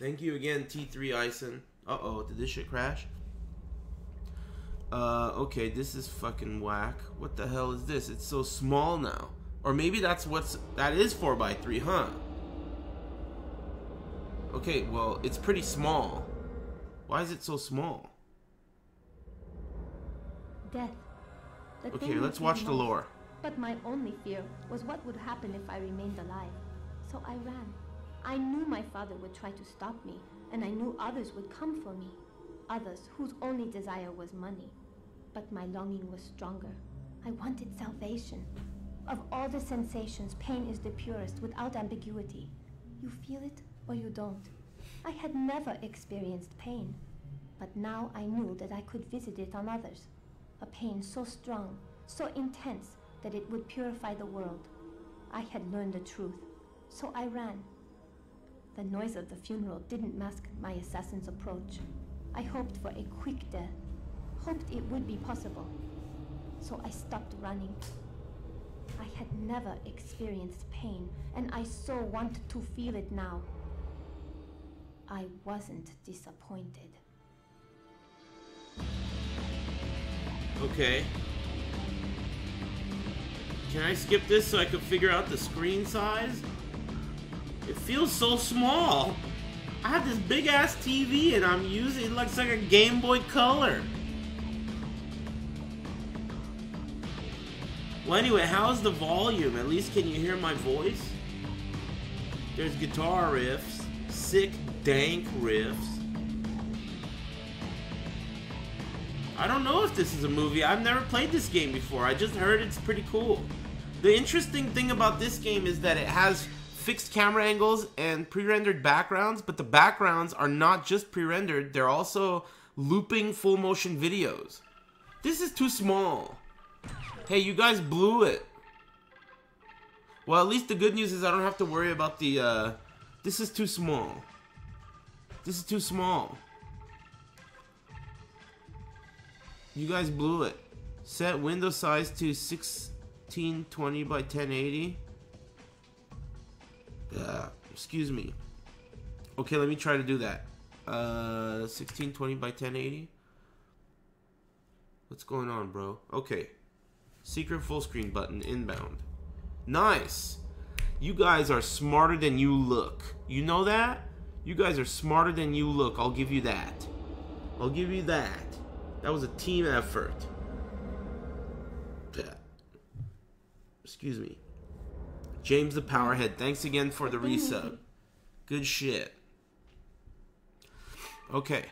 Thank you again, T3 Ison. Uh-oh, did this shit crash? Okay, this is fucking whack. What the hell is this? It's so small now. Or maybe that's what's... That is 4x3, huh? Okay, well, it's pretty small. Why is it so small? Death. Okay, let's watch the lore. But my only fear was what would happen if I remained alive. So I ran. I knew my father would try to stop me, and I knew others would come for me. Others whose only desire was money. But my longing was stronger. I wanted salvation. Of all the sensations, pain is the purest, without ambiguity. You feel it or you don't. I had never experienced pain, but now I knew that I could visit it on others. A pain so strong, so intense, that it would purify the world. I had learned the truth, so I ran. The noise of the funeral didn't mask my assassin's approach. I hoped for a quick death, hoped it would be possible. So I stopped running. I had never experienced pain, and I so wanted to feel it now. I wasn't disappointed. Okay. Can I skip this so I can figure out the screen size? It feels so small. I have this big ass TV and I'm using it looks like a Game Boy Color. Well anyway, how's the volume? At least can you hear my voice? There's guitar riffs, sick dank riffs. I don't know if this is a movie. I've never played this game before. I just heard it's pretty cool. The interesting thing about this game is that it has fixed camera angles and pre-rendered backgrounds, but the backgrounds are not just pre-rendered, they're also looping full motion videos. This is too small. Hey, you guys blew it. Well, at least the good news is I don't have to worry about the, this is too small. This is too small. You guys blew it. Set window size to 1620 by 1080. Excuse me. Okay, let me try to do that. 1620 by 1080. What's going on, bro? Okay. Secret full screen button inbound. Nice. You guys are smarter than you look. You know that? You guys are smarter than you look. I'll give you that. I'll give you that. That was a team effort. Excuse me. James the Powerhead, thanks again for the resub. Good shit. Okay.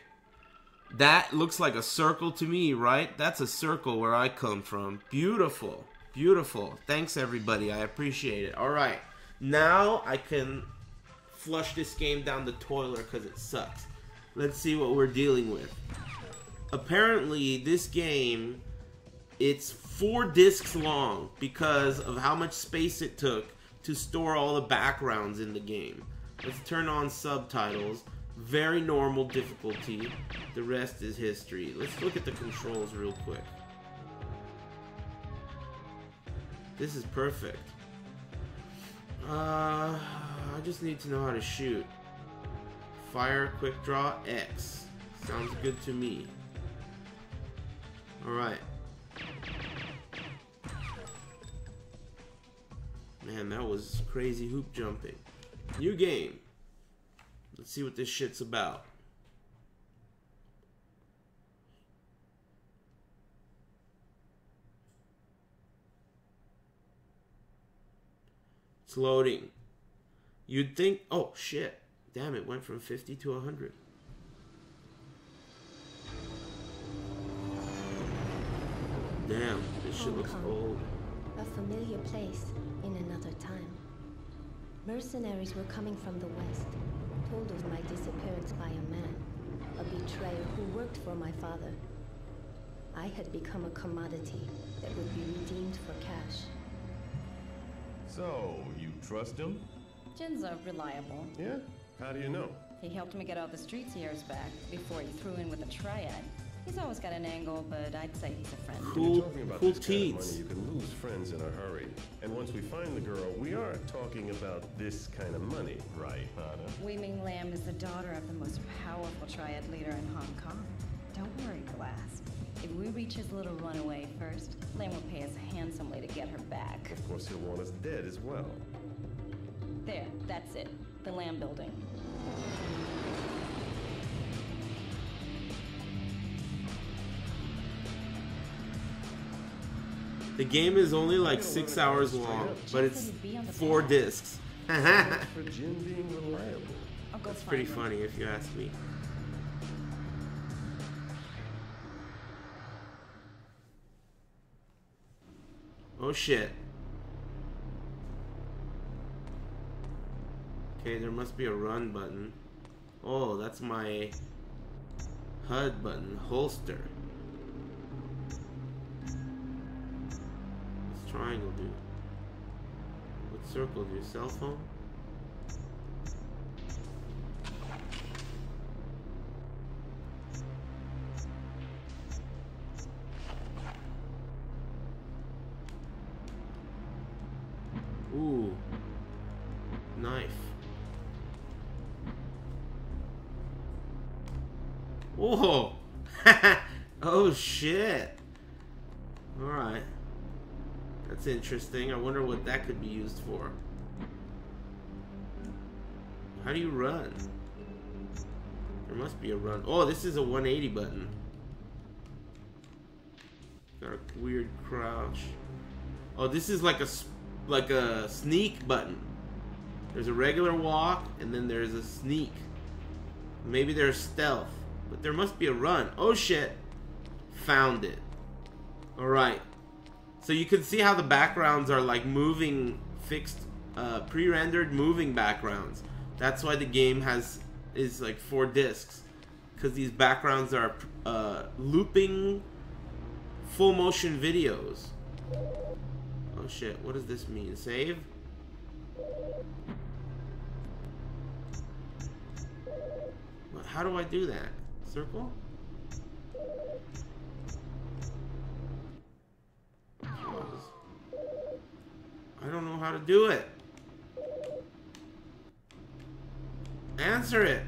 That looks like a circle to me, right? That's a circle where I come from. Beautiful. Beautiful. Thanks, everybody. I appreciate it. All right. Now I can flush this game down the toilet because it sucks. Let's see what we're dealing with. Apparently, this game, it's 4 discs long because of how much space it took to store all the backgrounds in the game. Let's turn on subtitles. Very normal difficulty. The rest is history. Let's look at the controls real quick. This is perfect. I just need to know how to shoot. Fire, quick draw, X. Sounds good to me. Alright. Man, that was crazy hoop jumping. New game. Let's see what this shit's about. It's loading. You'd think... Oh, shit. Damn, it went from 50 to 100. Damn, this shit looks old. A familiar place in another time. Mercenaries were coming from the west, told of my disappearance by a man, a betrayer who worked for my father. I had become a commodity that would be redeemed for cash. So, you trust him? Jinzo, reliable. Yeah? How do you know? He helped me get out the streets years back, before he threw in with a triad. He's always got an angle, but I'd say he's a friend. Cool, talking about cool teens. Kind of money, you can lose friends in a hurry. And once we find the girl, we are talking about this kind of money, right, Anna? Wei Ming Lam is the daughter of the most powerful triad leader in Hong Kong. Don't worry, Glass. If we reach his little runaway first, Lam will pay us handsomely to get her back. Of course, he'll want us dead as well. There, that's it. The Lam building. The game is only like 6 hours long, but it's 4 discs. That's pretty funny if you ask me. Oh shit. Okay, there must be a run button. Oh, that's my HUD button, holster. Triangle, dude. What circle do you cell phone? Ooh, knife. Whoa! Oh shit! All right. That's interesting. I wonder what that could be used for. How do you run? There must be a run. Oh, this is a 180 button. Got a weird crouch. Oh, this is like a sneak button. There's a regular walk, and then there's a sneak. Maybe there's stealth, but there must be a run. Oh shit! Found it. All right. So you can see how the backgrounds are like moving, fixed, pre-rendered moving backgrounds. That's why the game is like 4 discs, because these backgrounds are looping full motion videos. Oh shit! What does this mean? Save. How do I do that? Circle. I don't know how to do it. Answer it.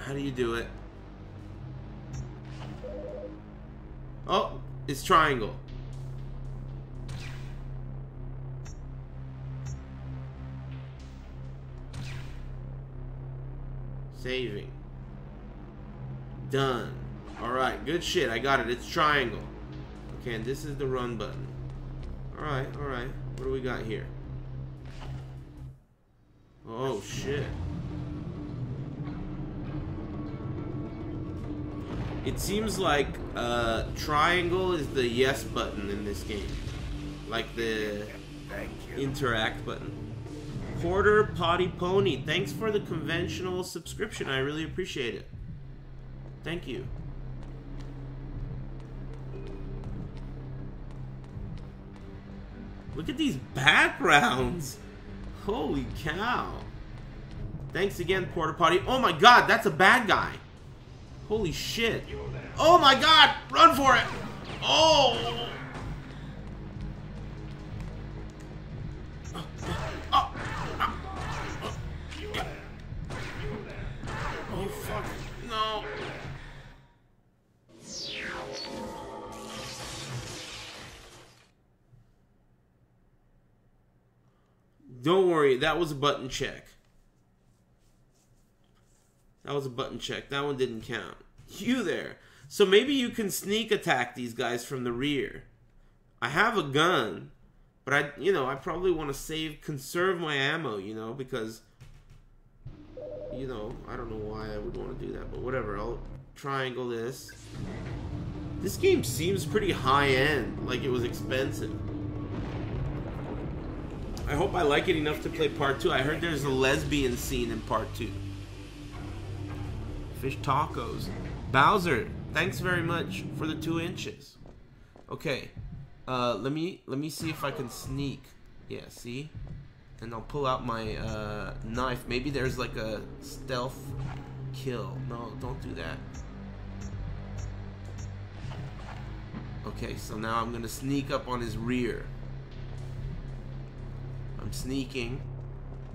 How do you do it? Oh, it's triangle. Saving. Done. Alright, good shit, I got it. It's triangle. Okay, and this is the run button. Alright, alright. What do we got here? Oh, shit. It seems like triangle is the yes button in this game. Like the interact button. Porter Potty Pony, thanks for the conventional subscription. I really appreciate it. Thank you. Look at these backgrounds! Holy cow! Thanks again, Porta Potty. Oh my god, that's a bad guy! Holy shit! Oh my god! Run for it! Oh! Oh fuck! No! Don't worry, that was a button check. That was a button check. That one didn't count. You there. So maybe you can sneak attack these guys from the rear. I have a gun, but I probably want to conserve my ammo, because I don't know why I would want to do that, but whatever. I'll triangle this. This game seems pretty high end, like it was expensive. I hope I like it enough to play part 2. I heard there's a lesbian scene in part 2. Fish tacos. Bowser, thanks very much for the 2 inches. Okay, let me see if I can sneak. Yeah, see? and I'll pull out my knife. Maybe there's like a stealth kill. No, don't do that. Okay, so now I'm gonna sneak up on his rear. I'm sneaking.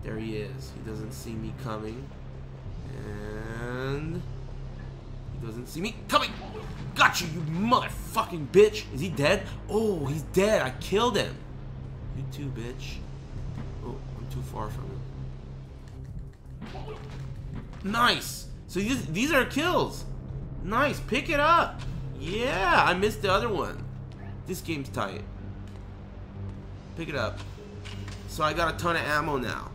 There he is. He doesn't see me coming. And he doesn't see me coming. Got you, you motherfucking bitch. Is he dead? Oh, he's dead. I killed him. You too, bitch. Oh, I'm too far from him. Nice. So these are kills. Nice. Pick it up. Yeah, I missed the other one. This game's tight. Pick it up. So I got a ton of ammo now.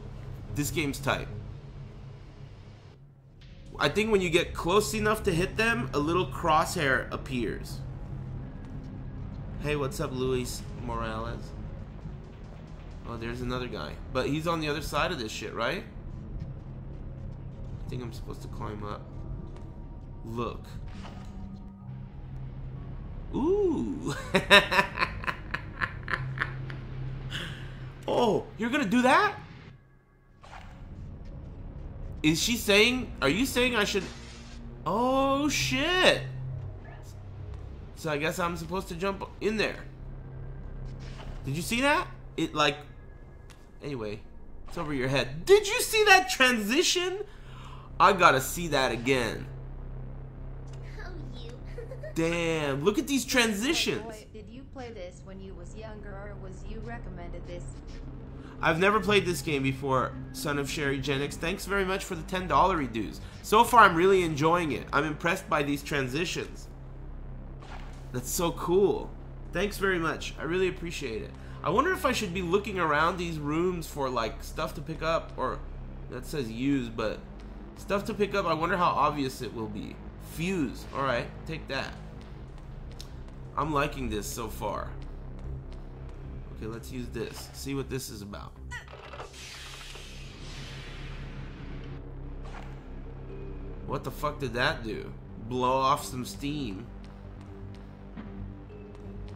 This game's tight. I think when you get close enough to hit them, a little crosshair appears. Hey, what's up, Luis Morales? Oh, there's another guy. But he's on the other side of this shit, right? I think I'm supposed to climb up. Look. Ooh. Oh, you're gonna do that? Is she saying, are you saying I should? Oh shit. So I guess I'm supposed to jump in there. Did you see that? It like, anyway, it's over your head. Did you see that transition? I gotta see that again. Damn, look at these transitions. Hey boy, did you play this when you was younger, or was you recommended this? I've never played this game before, Son of Sherry Genix. Thanks very much for the $10 dues. So far, I'm really enjoying it. I'm impressed by these transitions. That's so cool. Thanks very much. I really appreciate it. I wonder if I should be looking around these rooms for, like, stuff to pick up, or... That says use, but... Stuff to pick up, I wonder how obvious it will be. Fuse. Alright, take that. I'm liking this so far. Okay, let's use this. See what this is about. What the fuck did that do? Blow off some steam.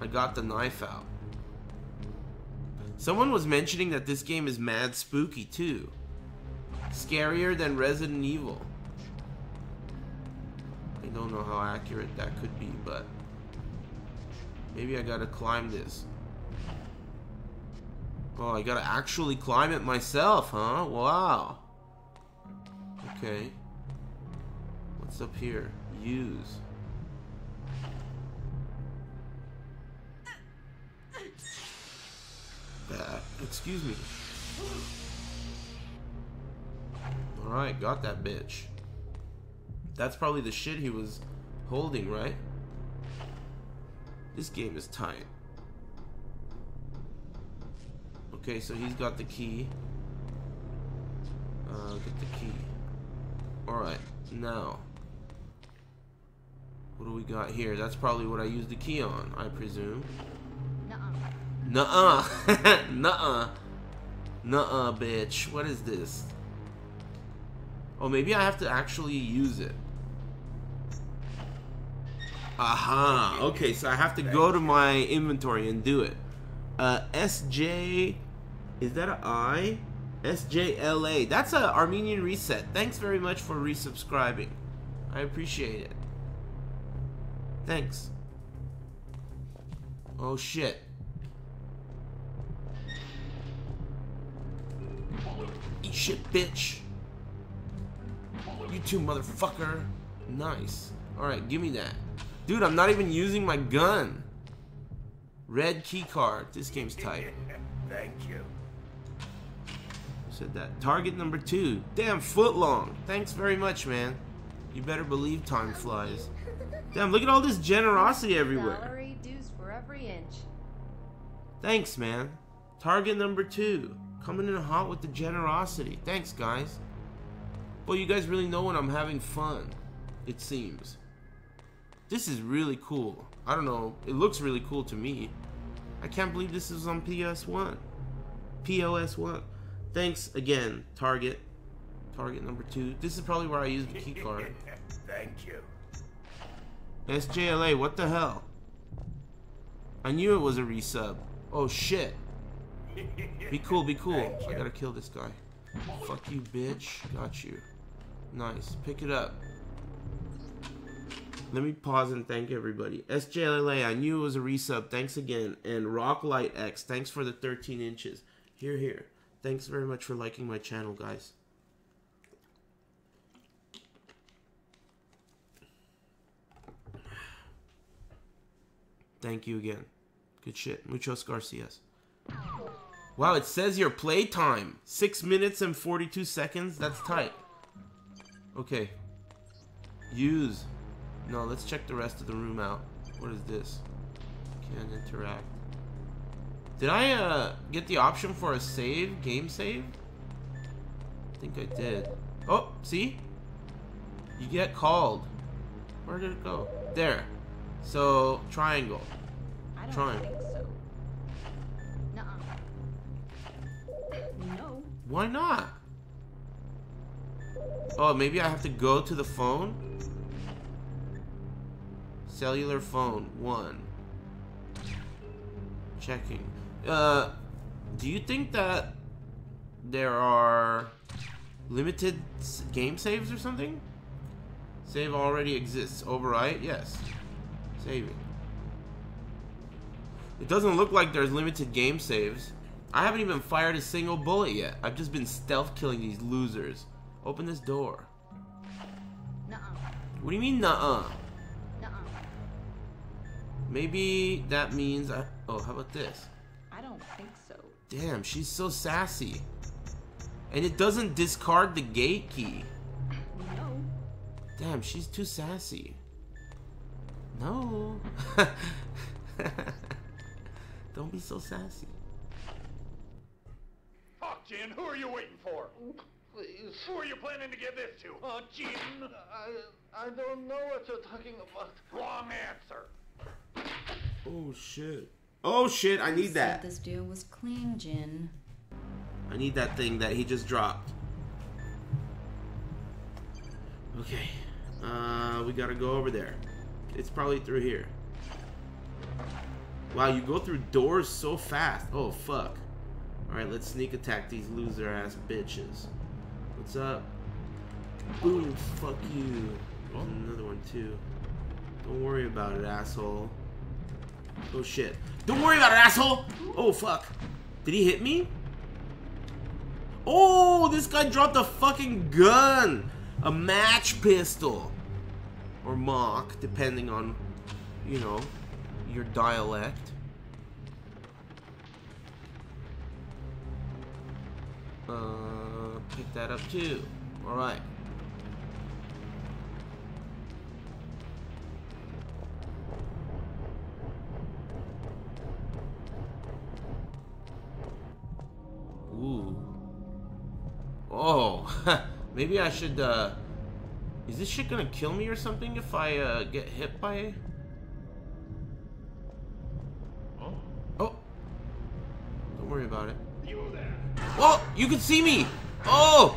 I got the knife out. Someone was mentioning that this game is mad spooky too. Scarier than Resident Evil. I don't know how accurate that could be, but... Maybe I gotta climb this. Oh, I gotta actually climb it myself, huh? Wow. Okay. What's up here? Use. Excuse me. Alright, got that bitch. That's probably the shit he was holding, right? This game is tight. Okay, so he's got the key. Get the key. Alright, now. What do we got here? That's probably what I used the key on, I presume. Nuh-uh. Nuh-uh. Nuh-uh. Nuh-uh, bitch. What is this? Oh, maybe I have to actually use it. Aha. Okay, so I have to go to my inventory and do it. SJ... Is that an I? SJLA. That's an Armenian reset. Thanks very much for resubscribing. I appreciate it. Thanks. Oh, shit. Eat shit, bitch. You too, motherfucker. Nice. Alright, give me that. Dude, I'm not even using my gun. Red key card. This game's tight. Thank you. Who said that? Target number 2. Damn, footlong. Thanks very much, man. You better believe time flies. Damn, look at all this generosity everywhere. Salary dues for every inch. Thanks, man. Target number 2. Coming in hot with the generosity. Thanks, guys. Well, you guys really know when I'm having fun, it seems. This is really cool. I don't know. It looks really cool to me. I can't believe this is on PS1. POS1. Thanks again, Target. Target number 2. This is probably where I used the key card. Thank you. SJLA, what the hell? I knew it was a resub. Oh shit. Be cool, be cool. I gotta kill this guy. Fuck you, bitch. Got you. Nice. Pick it up. Let me pause and thank everybody. SJLA, I knew it was a resub. Thanks again. And Rocklight X, thanks for the 13 inches. Hear, hear. Thanks very much for liking my channel, guys. Thank you again. Good shit. Muchos Garcias. Wow, it says your play time. 6 minutes and 42 seconds. That's tight. Okay. Use. No, let's check the rest of the room out. What is this? Can't interact. Did I get the option for a save? Game save? I think I did. Oh, see? You get called. Where did it go? There. So, triangle. Triangle. I don't think so. Nuh-uh. No. Why not? Oh, maybe I have to go to the phone? Cellular phone, 1. Checking. Do you think that there are limited game saves or something? Save already exists. Overwrite? Yes. Saving. It doesn't look like there's limited game saves. I haven't even fired a single bullet yet. I've just been stealth killing these losers. Open this door. Nuh-uh. What do you mean, nuh-uh? Maybe that means I... Oh, how about this? I don't think so. Damn, she's so sassy. And it doesn't discard the gate key. No. Damn, she's too sassy. No. Don't be so sassy. Fuck, Jin, who are you waiting for? Please. Who are you planning to give this to? Oh, Jin. I don't know what you're talking about. Wrong answer. Oh shit. Oh shit, I need that. This dude was clean, Jin. I need that thing that he just dropped. Okay. We gotta go over there. It's probably through here. Wow, you go through doors so fast. Oh fuck. Alright, let's sneak attack these loser ass bitches. What's up? Boom, fuck you. Oh, another one too. Don't worry about it, asshole. Oh shit. Don't worry about it, asshole! Oh fuck. Did he hit me? Oh, this guy dropped a fucking gun! A match pistol. Or mock, depending on, you know, your dialect. Pick that up too. Alright. Ooh. Oh. Maybe I should, Is this shit gonna kill me or something if I, get hit by... Oh. Oh. Don't worry about it. You there. Oh! You can see me! Oh!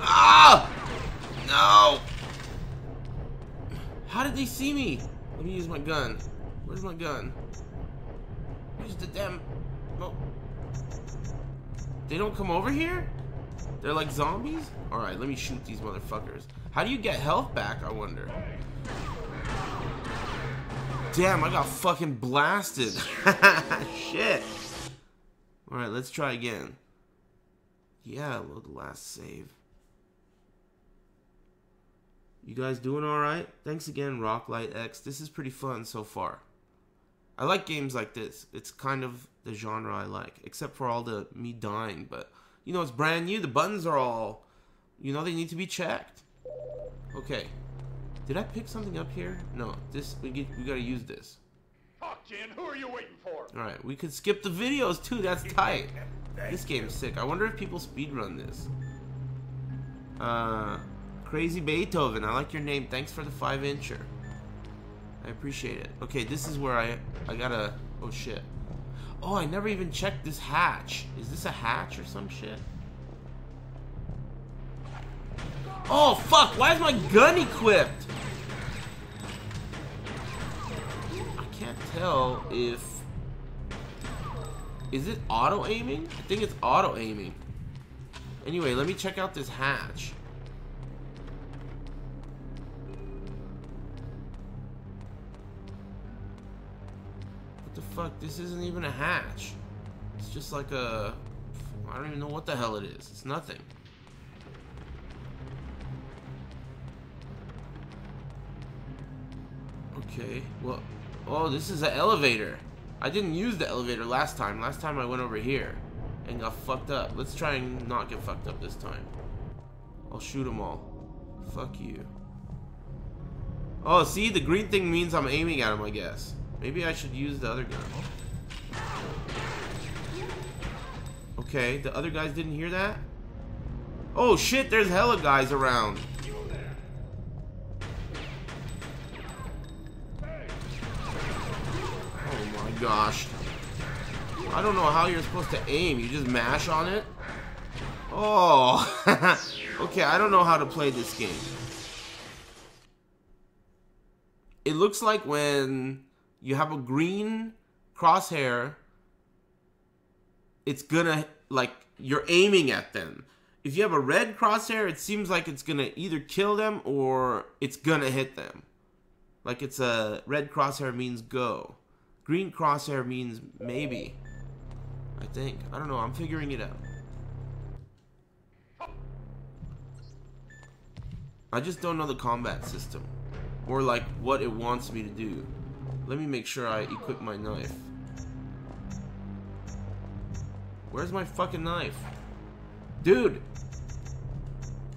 Ah! No! How did they see me? Let me use my gun. Where's my gun? Where's the damn... Oh. They don't come over here? They're like zombies? Alright, let me shoot these motherfuckers. How do you get health back, I wonder? Damn, I got fucking blasted. Shit. Alright, let's try again. Yeah, load the last save. You guys doing alright? Thanks again, Rocklight X. This is pretty fun so far. I like games like this. It's kind of the genre I like, except for all the me dying, but you know, it's brand new. The buttons are all, you know, they need to be checked. Okay, did I pick something up here? No, this we gotta use this. Fuck, Jin, who are you waiting for? All right, we could skip the videos too. That's tight. This game's sick. I wonder if people speedrun this. Crazy Beethoven, I like your name. Thanks for the 5-incher. I appreciate it. Okay, this is where I gotta... Oh, shit. Oh, I never even checked this hatch. Is this a hatch or some shit? Oh, fuck! Why is my gun equipped? I can't tell if... Is it auto-aiming? I think it's auto-aiming. Anyway, let me check out this hatch. What the fuck? This isn't even a hatch. It's just like a... I don't even know what the hell it is. It's nothing. Okay, well... Oh, this is an elevator. I didn't use the elevator last time. Last time I went over here and got fucked up. Let's try and not get fucked up this time. I'll shoot them all. Fuck you. Oh, see? The green thing means I'm aiming at them, I guess. Maybe I should use the other gun. Okay, the other guys didn't hear that? Oh shit, there's hella guys around. Gosh, I don't know how you're supposed to aim. You just mash on it. Oh, okay. I don't know how to play this game. It looks like when you have a green crosshair, it's gonna like you're aiming at them. If you have a red crosshair, it seems like it's gonna either kill them or it's gonna hit them. Like it's a red crosshair means go. Green crosshair means maybe. I think. I don't know. I'm figuring it out. I just don't know the combat system. Or like what it wants me to do. Let me make sure I equip my knife. Where's my fucking knife? Dude!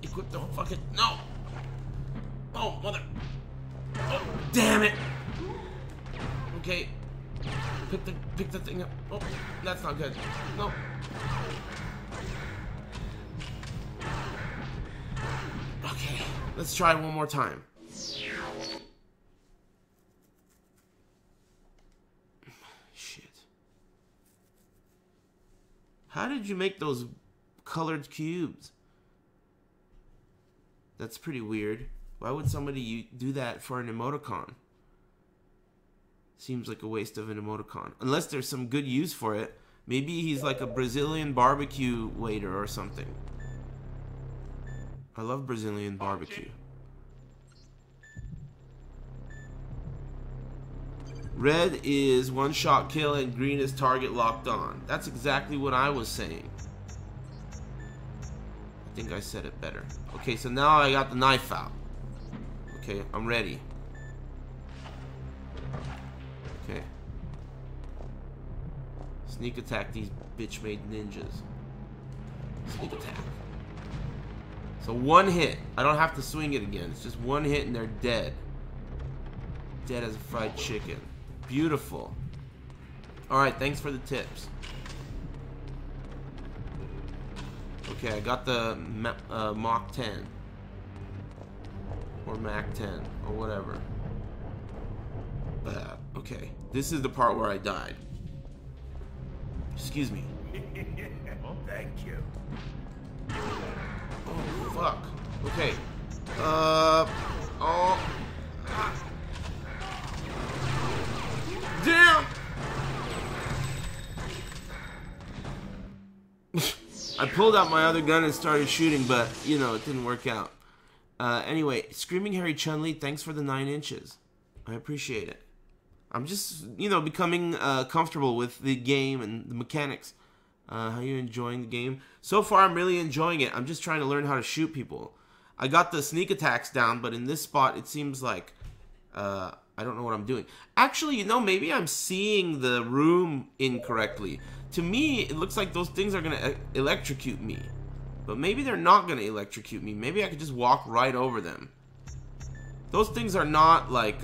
Equip the fucking... No! Oh, mother... Oh, damn it! Okay. Pick the thing up. Oh, that's not good. No. Okay, let's try one more time. Shit. How did you make those colored cubes? That's pretty weird. Why would somebody do that for an emoticon? Seems like a waste of an emoticon. Unless there's some good use for it. Maybe he's like a Brazilian barbecue waiter or something. I love Brazilian barbecue. Red is one-shot kill and green is target locked on. That's exactly what I was saying. I think I said it better. Okay, so now I got the knife out. Okay, I'm ready. Okay. Sneak attack these bitch-made ninjas. Sneak attack. So one hit. I don't have to swing it again. It's just one hit and they're dead. Dead as a fried chicken. Beautiful. Alright, thanks for the tips. Okay, I got the Mach 10. Or Mac 10. Or whatever. Okay, this is the part where I died. Excuse me. Thank you. Oh, fuck. Okay. Oh. Ah. Damn! I pulled out my other gun and started shooting, but, you know, it didn't work out. Anyway, Screaming Harry Chun-Li, thanks for the 9 inches. I appreciate it. I'm just, you know, becoming comfortable with the game and the mechanics. How are you enjoying the game? So far, I'm really enjoying it. I'm just trying to learn how to shoot people. I got the sneak attacks down, but in this spot, it seems like I don't know what I'm doing. Actually, you know, maybe I'm seeing the room incorrectly. To me, it looks like those things are going to electrocute me. But maybe they're not going to electrocute me. Maybe I could just walk right over them. Those things are not, like,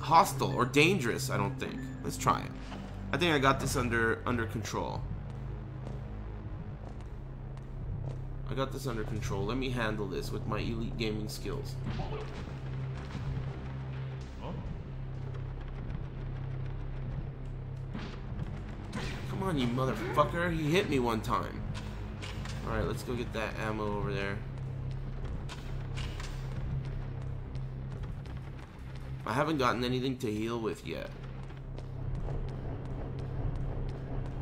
hostile or dangerous, I don't think. Let's try it. I think I got this under control. I got this under control. Let me handle this with my elite gaming skills. Come on, you motherfucker. He hit me one time. Alright, let's go get that ammo over there. I haven't gotten anything to heal with yet.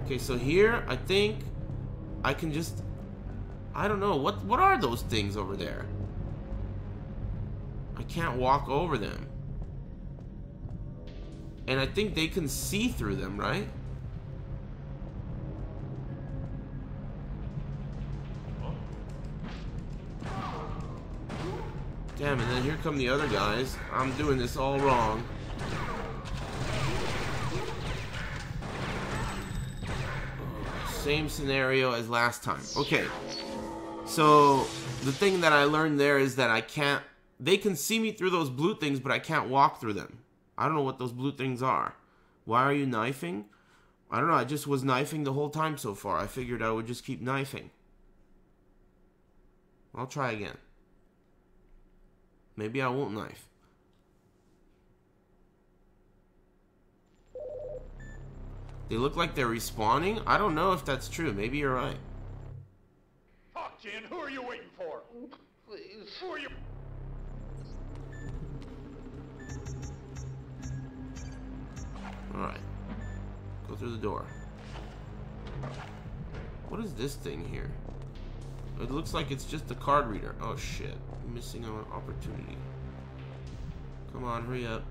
Okay, so here, I think I can just... I don't know. What are those things over there? I can't walk over them. And I think they can see through them, right? Damn, and then here come the other guys. I'm doing this all wrong. Same scenario as last time. Okay. So, the thing that I learned there is that I can't... They can see me through those blue things, but I can't walk through them. I don't know what those blue things are. Why are you knifing? I don't know. I just was knifing the whole time so far. I figured I would just keep knifing. I'll try again. Maybe I won't knife. They look like they're respawning? I don't know if that's true. Maybe you're right. Talk, Jen. Who are you waiting for? Please. Who are you... Alright. Go through the door. What is this thing here? It looks like it's just a card reader. Oh shit. I'm missing an opportunity. Come on, hurry up.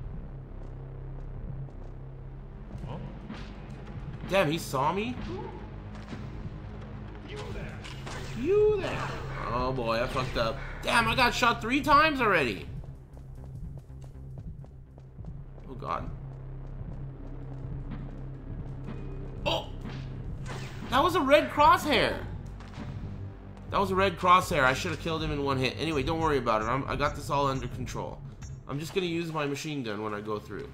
Oh. Damn, he saw me? You there. You there. Oh boy, I fucked up. Damn, I got shot 3 times already. Oh god. Oh! That was a red crosshair! That was a red crosshair. I should have killed him in 1 hit. Anyway, don't worry about it. I got this all under control. I'm just gonna use my machine gun when I go through.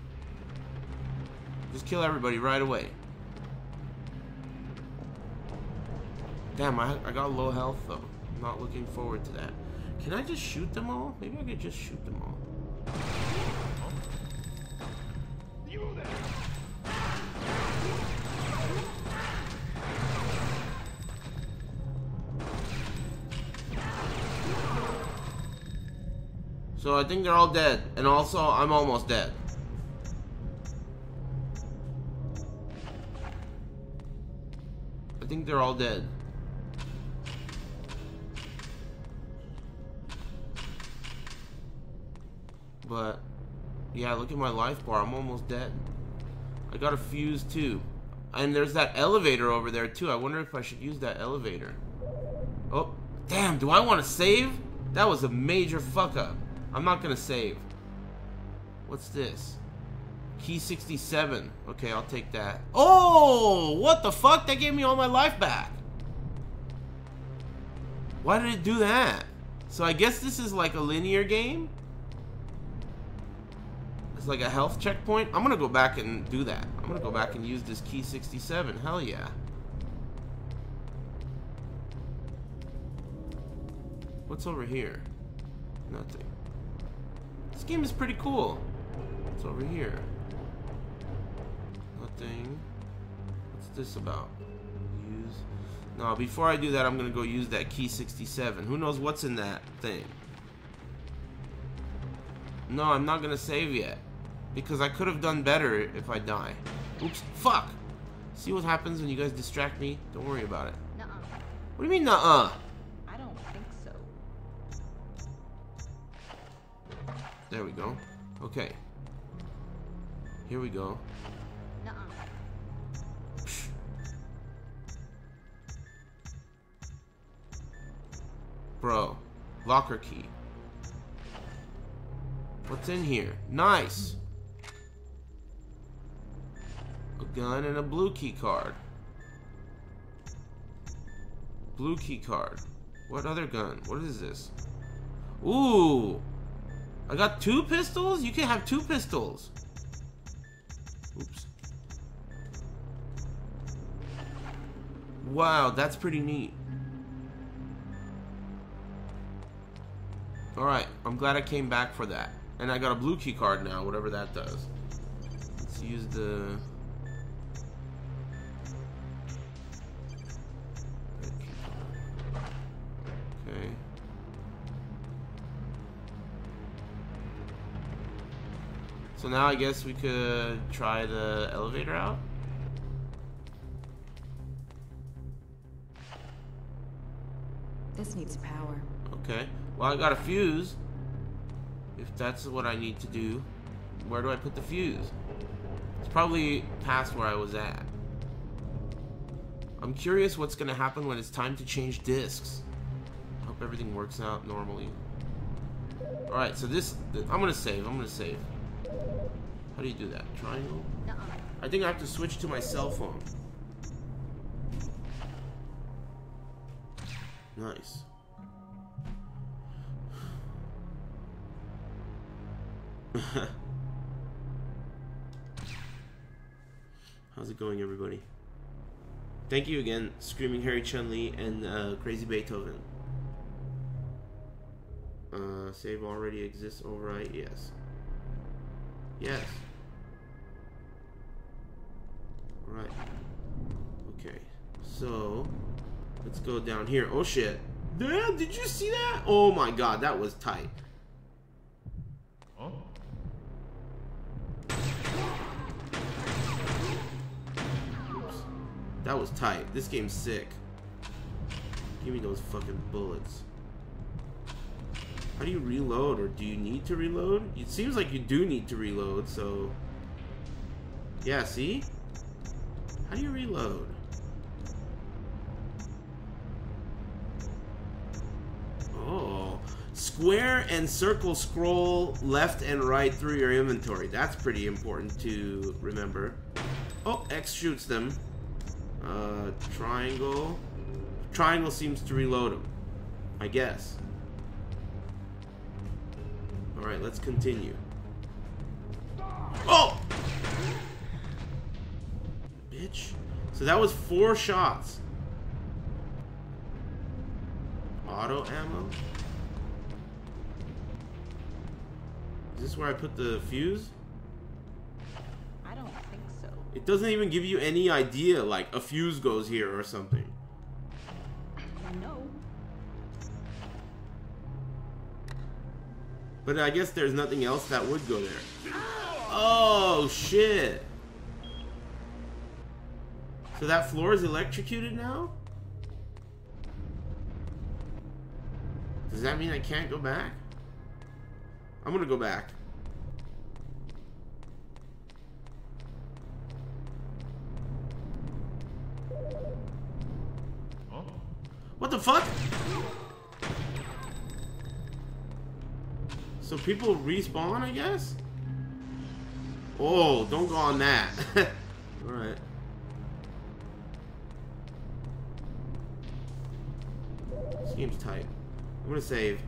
Just kill everybody right away. Damn, I got low health though. I'm not looking forward to that. Can I just shoot them all? Maybe I could just shoot them all. You there. So I think they're all dead, and also I'm almost dead. I think they're all dead. But, yeah, look at my life bar, I'm almost dead. I got a fuse too. And there's that elevator over there too, I wonder if I should use that elevator. Oh, damn, do I want to save? That was a major fuck up. I'm not gonna save. What's this? Key 67. Okay, I'll take that. Oh! What the fuck? That gave me all my life back. Why did it do that? So I guess this is like a linear game? It's like a health checkpoint? I'm gonna go back and do that. I'm gonna go back and use this key 67. Hell yeah. What's over here? Nothing. This game is pretty cool. What's over here? Nothing. What's this about? Use. No, before I do that, I'm gonna go use that key 67. Who knows what's in that thing? No, I'm not gonna save yet. Because I could have done better if I die. Oops, fuck! See what happens when you guys distract me? Don't worry about it. Nuh-uh. What do you mean, nuh-uh? There we go. Okay. Here we go. Psh. Bro. Locker key. What's in here? Nice! A gun and a blue key card. Blue key card. What other gun? What is this? Ooh! I got 2 pistols? You can have 2 pistols. Oops. Wow, that's pretty neat. Alright, I'm glad I came back for that. And I got a blue key card now, whatever that does. Let's use the... Okay. So now I guess we could try the elevator out. This needs power. Okay. Well, I got a fuse. If that's what I need to do. Where do I put the fuse? It's probably past where I was at. I'm curious what's going to happen when it's time to change discs. I hope everything works out normally. Alright, so this... I'm going to save. How do you do that? Triangle? I think I have to switch to my cell phone. Nice. How's it going, everybody? Thank you again, Screaming Harry Chun-Li and Crazy Beethoven. Save already exists, override, yes. Yes. Alright. Okay. So, let's go down here. Oh shit. Damn, did you see that? Oh my god, that was tight. Oh. Oops. That was tight. This game's sick. Give me those fucking bullets. How do you reload, or do you need to reload? It seems like you do need to reload, so... Yeah, see? How do you reload? Oh. Square and circle scroll left and right through your inventory. That's pretty important to remember. Oh, X shoots them. Triangle. Triangle seems to reload them, I guess. Alright, let's continue. Oh! Bitch. So that was 4 shots. Auto ammo? Is this where I put the fuse? I don't think so. It doesn't even give you any idea, like, a fuse goes here or something. But I guess there's nothing else that would go there. Oh, shit. So that floor is electrocuted now? Does that mean I can't go back? I'm gonna go back. Oh. What the fuck? So people respawn, I guess? Oh, don't go on that. Alright. This game's tight. I'm gonna save.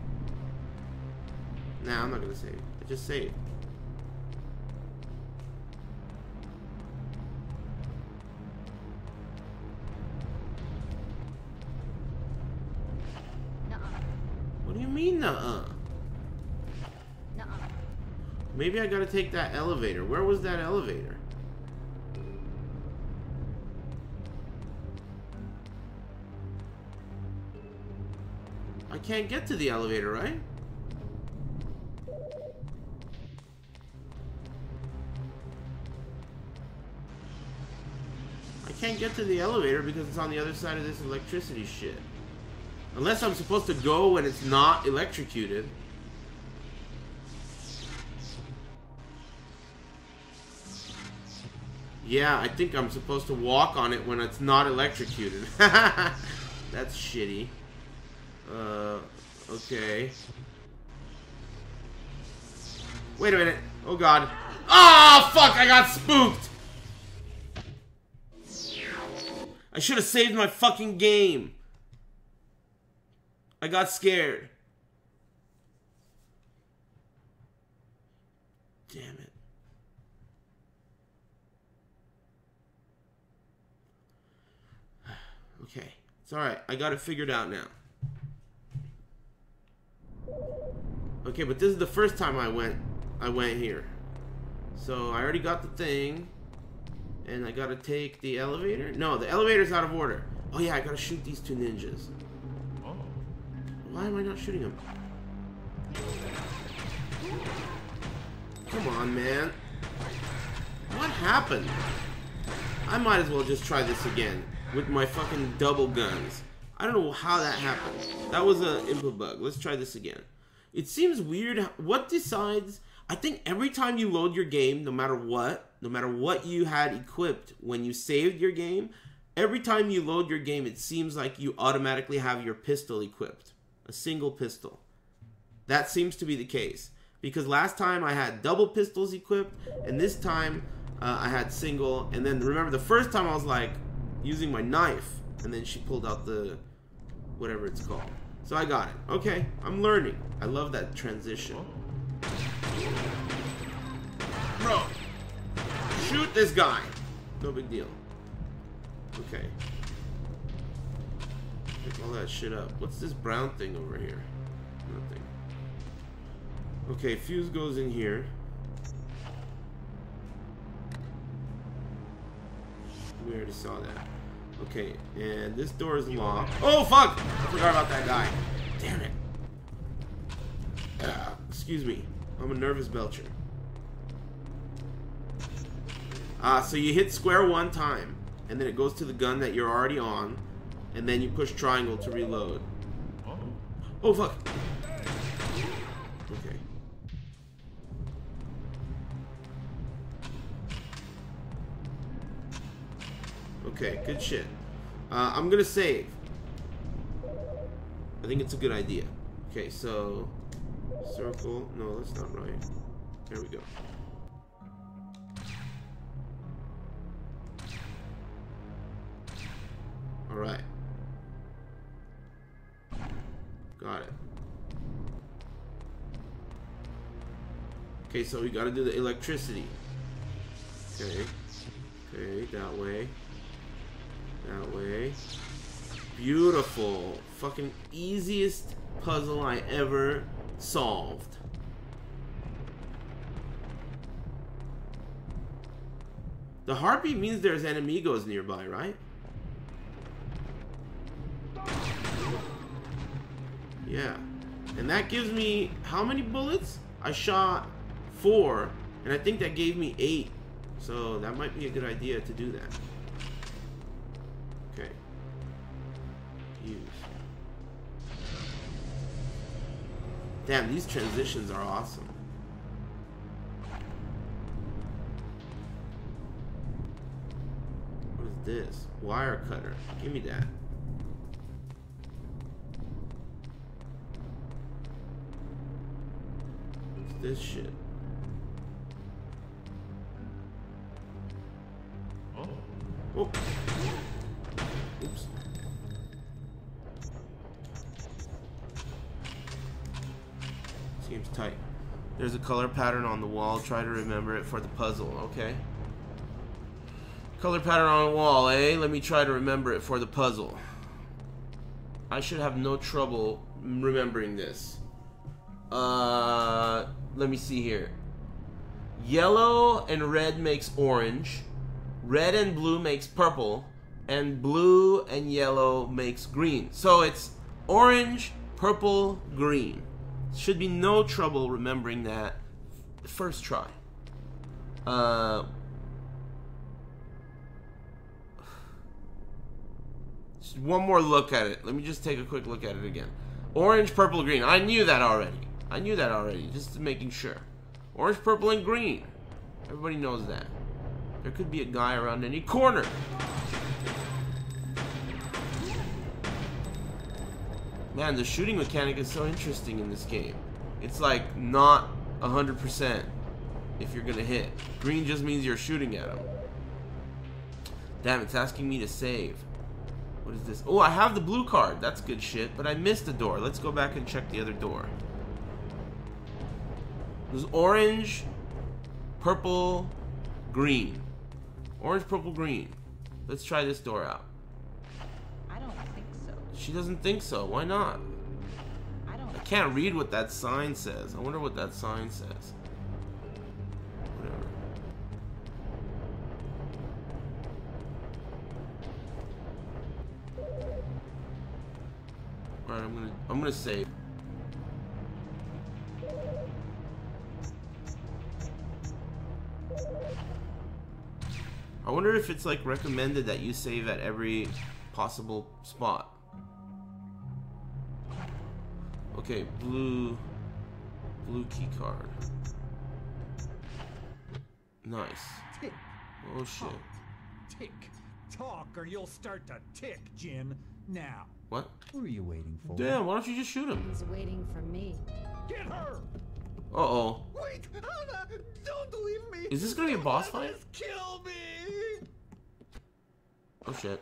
Nah, I'm not gonna save. I just saved. Nuh-uh. What do you mean, nuh-uh? Maybe I gotta take that elevator. Where was that elevator? I can't get to the elevator, right? I can't get to the elevator because it's on the other side of this electricity shit. Unless I'm supposed to go when it's not electrocuted. Yeah, I think I'm supposed to walk on it when it's not electrocuted. That's shitty. Okay. Wait a minute. Oh god. Ah, fuck! I got spooked! I should have saved my fucking game. I got scared. Damn it. Okay, it's alright. I got it figured out now. Okay, but this is the first time I went here. So I already got the thing. And I gotta take the elevator? No, the elevator's out of order. Oh yeah, I gotta shoot these 2 ninjas. Oh. Why am I not shooting them? Come on, man. What happened? I might as well just try this again. With my fucking double guns. I don't know how that happened. That was an input bug. Let's try this again. It seems weird. What decides? I think every time you load your game, no matter what you had equipped when you saved your game, every time you load your game, it seems like you automatically have your pistol equipped. A single pistol. That seems to be the case. Because last time I had double pistols equipped, and this time I had single. And then remember the first time I was like using my knife, and then she pulled out the whatever it's called. So I got it. Okay, I'm learning. I love that transition. Bro, shoot this guy. No big deal. Okay. Pick all that shit up. What's this brown thing over here? Nothing. Okay, fuse goes in here. We already saw that. Okay, and this door is locked. Oh, fuck! I forgot about that guy. Damn it. Excuse me. I'm a nervous belcher. So you hit square one time, and then it goes to the gun that you're already on, and then you push triangle to reload. Oh, fuck. Okay. Okay, good shit. I'm gonna save. I think it's a good idea. Okay, so... circle... no, that's not right. There we go. Alright. Got it. Okay, so we gotta do the electricity. Okay. Okay, that way. That way. Beautiful. Fucking easiest puzzle I ever solved. The heartbeat means there's enemigos nearby, right? Yeah. And that gives me how many bullets? I shot 4, and I think that gave me 8. So that might be a good idea to do that. Okay. Use. Damn, these transitions are awesome. What is this? Wire cutter. Give me that. What's this shit? Oh. Oh. Oops. Seems tight. There's a color pattern on the wall. Try to remember it for the puzzle. Okay. Color pattern on the wall, eh? Let me try to remember it for the puzzle. I should have no trouble remembering this. Let me see here. Yellow and red makes orange. Red and blue makes purple. And blue and yellow makes green. So it's orange, purple, green. Should be no trouble remembering that first try. Just one more look at it. Let me just take a quick look at it again. Orange, purple, green. I knew that already. I knew that already. Just making sure. Orange, purple, and green. Everybody knows that. There could be a guy around any corner. Man, the shooting mechanic is so interesting in this game. It's like not 100% if you're gonna hit. Green just means you're shooting at him. Damn, it's asking me to save. What is this? Oh, I have the blue card. That's good shit, but I missed the door. Let's go back and check the other door. There's orange, purple, green. Orange, purple, green. Let's try this door out. She doesn't think so. Why not? I can't read what that sign says. I wonder what that sign says. Whatever. All right, I'm gonna save. I wonder if it's like recommended that you save at every possible spot. Okay, blue key card. Nice. Tick. Oh shit. Talk. Tick. Talk or you'll start to tick, Jin. Now. What? Who are you waiting for? Damn, why don't you just shoot him? He's waiting for me. Get her! Uh-oh. Wait, Anna! Don't leave me! Is this gonna be a boss fight? Just kill me! Oh shit.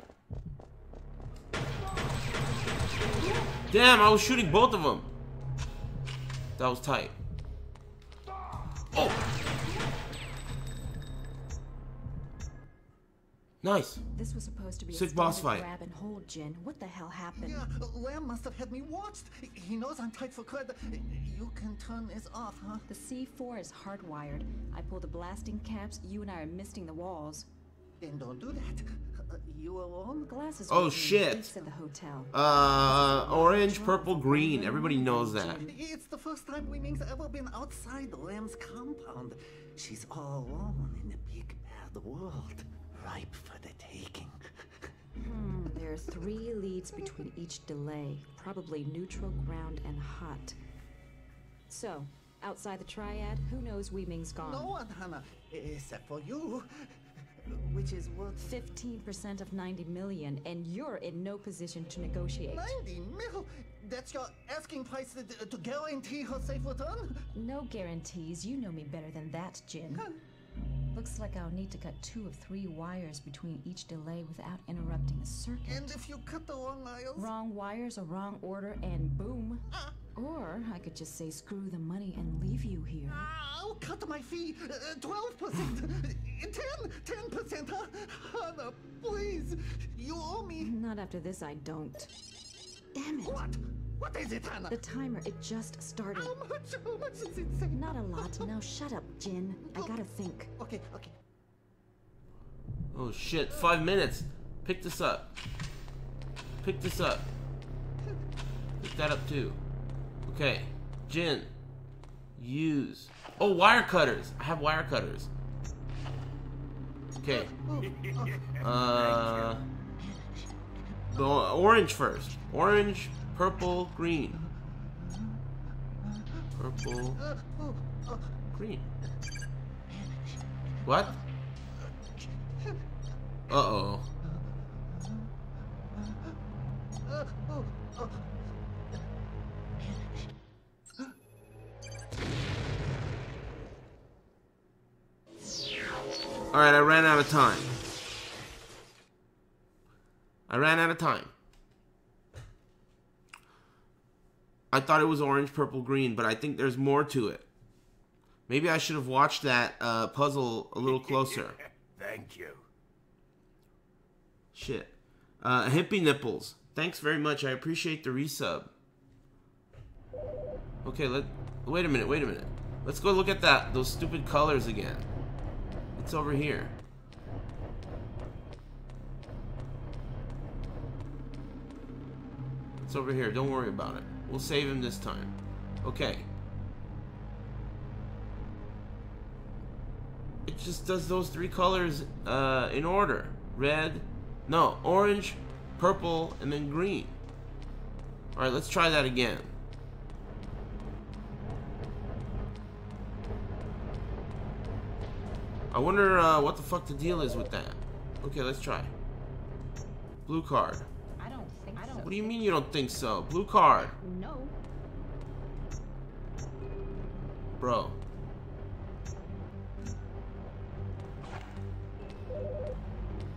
Damn, I was shooting both of them. That was tight. Oh! Nice. This was supposed to be sick a boss fight. Grab and hold, Jin. What the hell happened? Yeah, Lam must have had me watched. He knows I'm tight for credit. You can turn this off, huh? The C4 is hardwired. I pull the blasting caps. You and I are misting the walls. Then don't do that. You alone? Glasses. Oh shit. In the hotel. Orange, purple, green. Everybody knows that. It's the first time Wei Ming's ever been outside Lam's compound. She's all alone in the big bad world. Ripe for the taking. There are 3 leads between each delay, probably neutral, ground, and hot. So, outside the triad, who knows Wei Ming's gone? No one, Hannah, except for you, which is worth 15% of 90 million, and you're in no position to negotiate. 90 mil? That's your asking price to guarantee her safe return? No guarantees. You know me better than that, Jin. Looks like I'll need to cut 2 of 3 wires between each delay without interrupting the circuit. And if you cut the wrong wires? Wrong wires, a wrong order, and boom. Or I could just say screw the money and leave you here. I'll cut my fee. 12%. 10%, huh? Hannah, please. You owe me. Not after this, I don't. Damn it. What? What is it, Hannah? The timer, it just started. How much is it saying? Not a lot. Now shut up, Jin. I gotta think. Okay. Oh shit, 5 minutes. Pick this up. Pick this up. Pick that up too. Okay. Jin. Use. Oh, wire cutters. I have wire cutters. Okay. The orange first. Orange. Purple, green. Purple, green. What? Uh-oh. Alright, I ran out of time. I thought it was orange, purple, green, but I think there's more to it. Maybe I should have watched that puzzle a little closer. Thank you. Shit. Hippie nipples. Thanks very much. I appreciate the resub. Okay, wait a minute. Let's go look at those stupid colors again. It's over here. It's over here. Don't worry about it. We'll save him this time. Okay. It just does those 3 colors in order. Red, no, orange, purple, and then green. Alright, let's try that again. I wonder what the fuck the deal is with that. Okay, let's try. Blue card. What do you mean you don't think so? Blue card. No. Bro.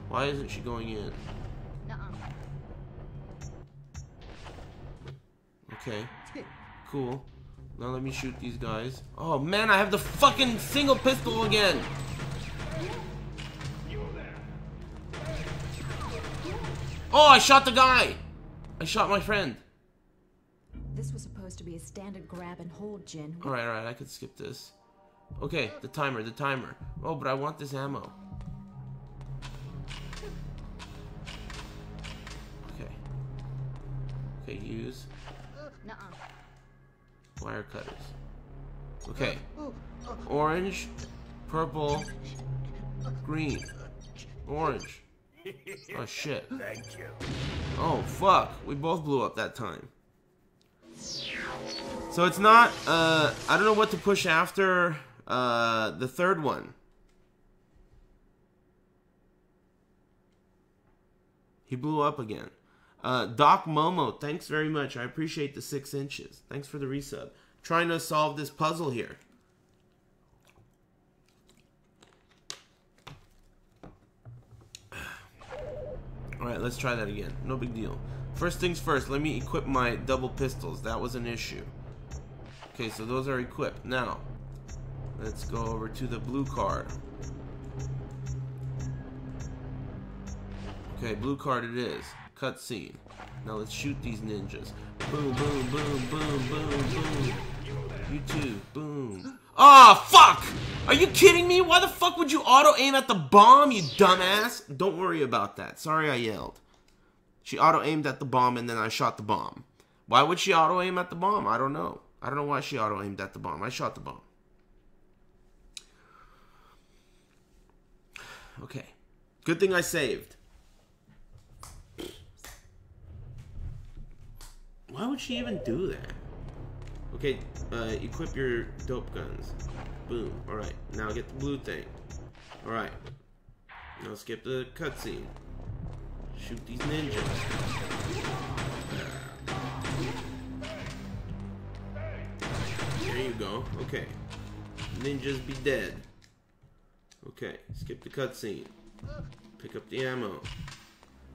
Why isn't she going in? Okay. Cool. Now let me shoot these guys. Oh man, I have the fucking single pistol again. Oh, I shot the guy. I shot my friend. This was supposed to be a standard grab and hold, Jin. Alright, I could skip this. Okay, the timer. Oh, but I want this ammo. Okay, use. Wire cutters. Okay. Orange, purple, green. Orange. Oh shit. Thank you. Oh fuck, we both blew up that time. So it's not, I don't know what to push after the third one. He blew up again. Doc Momo, thanks very much. I appreciate the 6 inches. Thanks for the resub. Trying to solve this puzzle here. Alright, let's try that again. No big deal. First things first, let me equip my double pistols. That was an issue. Okay, so those are equipped. Now, let's go over to the blue card. Okay, blue card it is. Cutscene. Now let's shoot these ninjas. Boom, boom, boom, boom, boom, boom. You too. Boom. Ah, fuck! Are you kidding me? Why the fuck would you auto-aim at the bomb, you dumbass? Don't worry about that. Sorry I yelled. She auto-aimed at the bomb and then I shot the bomb. Why would she auto-aim at the bomb? I don't know. I don't know why she auto-aimed at the bomb. I shot the bomb. Okay. Good thing I saved. Why would she even do that? Okay, equip your dope guns. Boom. Alright, now get the blue thing. Alright. Now skip the cutscene. Shoot these ninjas. There you go. Okay. Ninjas be dead. Okay, skip the cutscene. Pick up the ammo.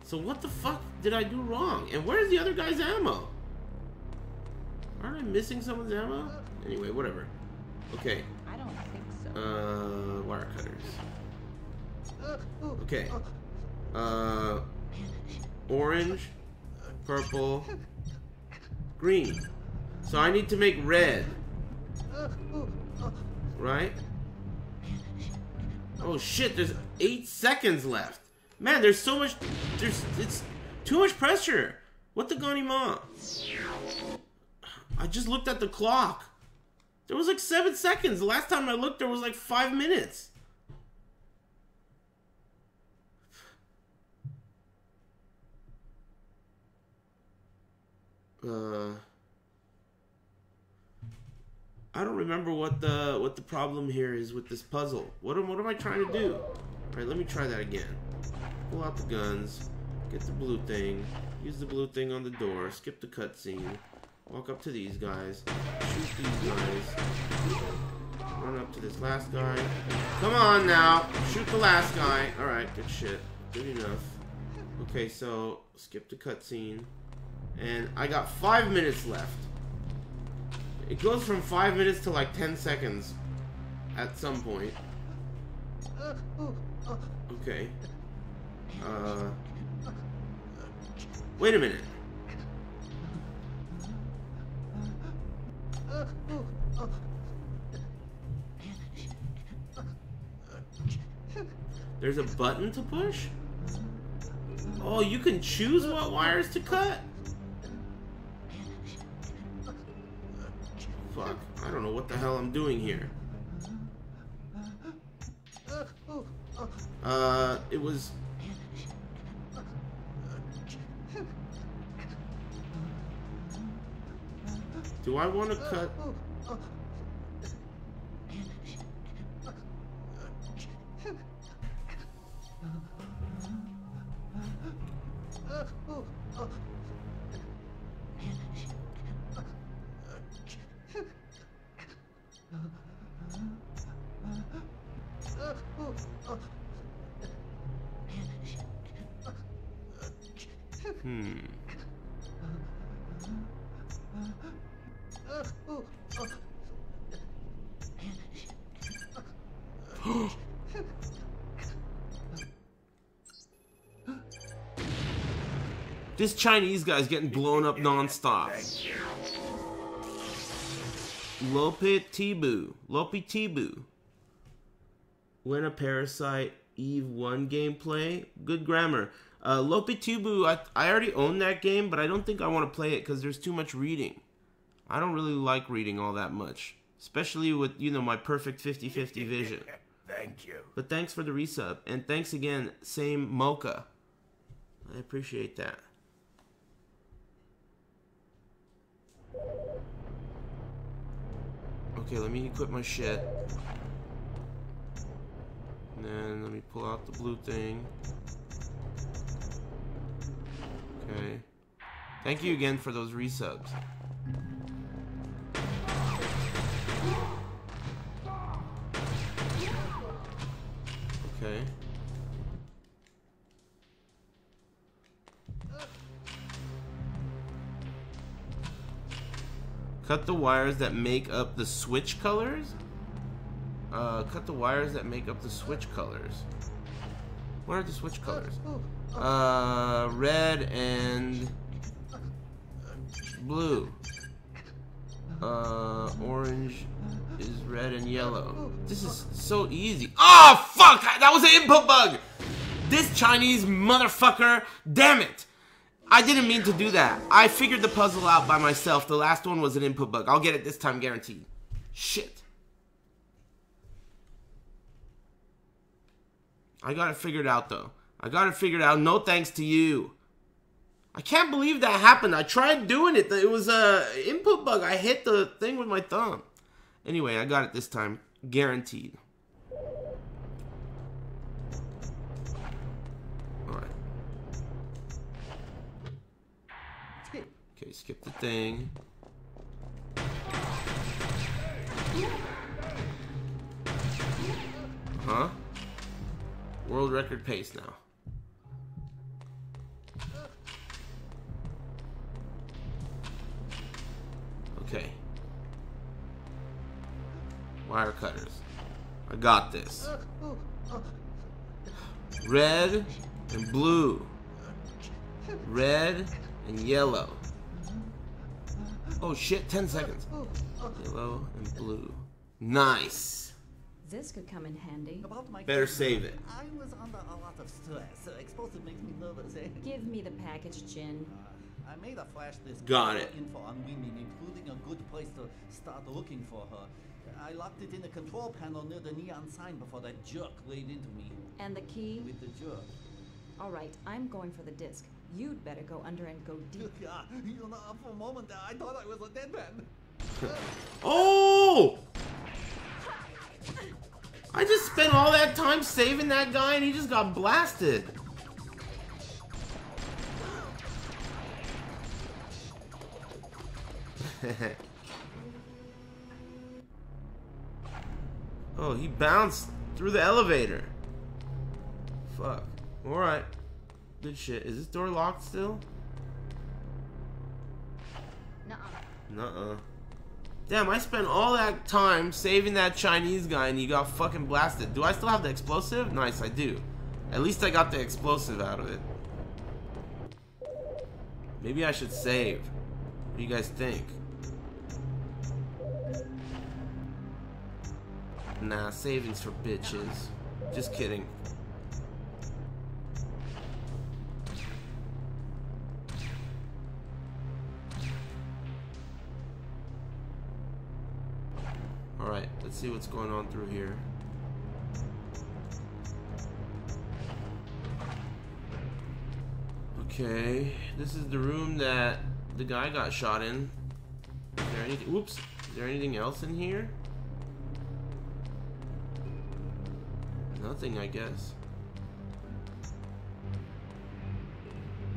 So what the fuck did I do wrong? And where's the other guy's ammo? Aren't I missing someone's ammo? Anyway, whatever. Okay. I don't think so. Wire cutters. Okay. Orange, purple, green. So I need to make red. Right? Oh shit, there's 8 seconds left. Man, there's so much, it's too much pressure. What the ganimau? I just looked at the clock. There was like 7 seconds. The last time I looked, there was like 5 minutes. I don't remember what the problem here is with this puzzle. What am I trying to do? All right, let me try that again. Pull out the guns. Get the blue thing. Use the blue thing on the door. Skip the cutscene. Walk up to these guys, shoot these guys, run up to this last guy, come on now, shoot the last guy, alright, good shit, good enough. Okay, so, skip the cutscene, and I got 5 minutes left. It goes from 5 minutes to like 10 seconds at some point. Okay. Wait a minute. There's a button to push? Oh, you can choose what wires to cut? Fuck, I don't know what the hell I'm doing here. It was... Do I want to cut... This Chinese guy's getting blown up non-stop. Lopi Tibu. When a Parasite Eve 1 gameplay? Good grammar. Lopi Tibu, I already own that game, but I don't think I want to play it because there's too much reading. I don't really like reading all that much. Especially with, you know, my perfect 50-50 vision. Thank you. But thanks for the resub. And thanks again, same Mocha. I appreciate that. Okay, let me equip my shit. And then let me pull out the blue thing. Okay. Thank you again for those resubs. Okay. Cut the wires that make up the switch colors? Cut the wires that make up the switch colors. What are the switch colors? Red and blue. Orange is red and yellow. This is so easy. Oh, fuck! That was an input bug! This Chinese motherfucker! Damn it! I didn't mean to do that. I figured the puzzle out by myself. The last one was an input bug. I'll get it this time, guaranteed. Shit. I got it figured out, though. I got it figured out. No thanks to you. I can't believe that happened. I tried doing it. It was an input bug. I hit the thing with my thumb. Anyway, I got it this time. Guaranteed. Alright. Okay, skip the thing. Huh? World record pace now. Okay. Wire cutters. I got this. Red and blue. Red and yellow. Oh shit, 10 seconds. Yellow and blue. Nice. This could come in handy. Better save it. I was under a lot of stress. Explosive makes me nervous, eh? Give me the package, Jin. I made a flash disk. Got it. Info on women, including a good place to start looking for her. I locked it in the control panel near the neon sign before that jerk laid into me. And the key? With the jerk. All right, I'm going for the disk. You'd better go under and go deep. Yeah, you know, for a moment I thought I was a dead man. Oh! I just spent all that time saving that guy and he just got blasted. Oh, he bounced through the elevator. Fuck. Alright. Good shit. Is this door locked still? Nuh-uh. Nuh-uh. Damn, I spent all that time saving that Chinese guy and he got fucking blasted. Do I still have the explosive? Nice, I do. At least I got the explosive out of it. Maybe I should save. What do you guys think? Nah, savings for bitches. Just kidding. Alright, let's see what's going on through here. Okay, this is the room that the guy got shot in. Is there anything? Oops. Is there anything else in here? Nothing, I guess.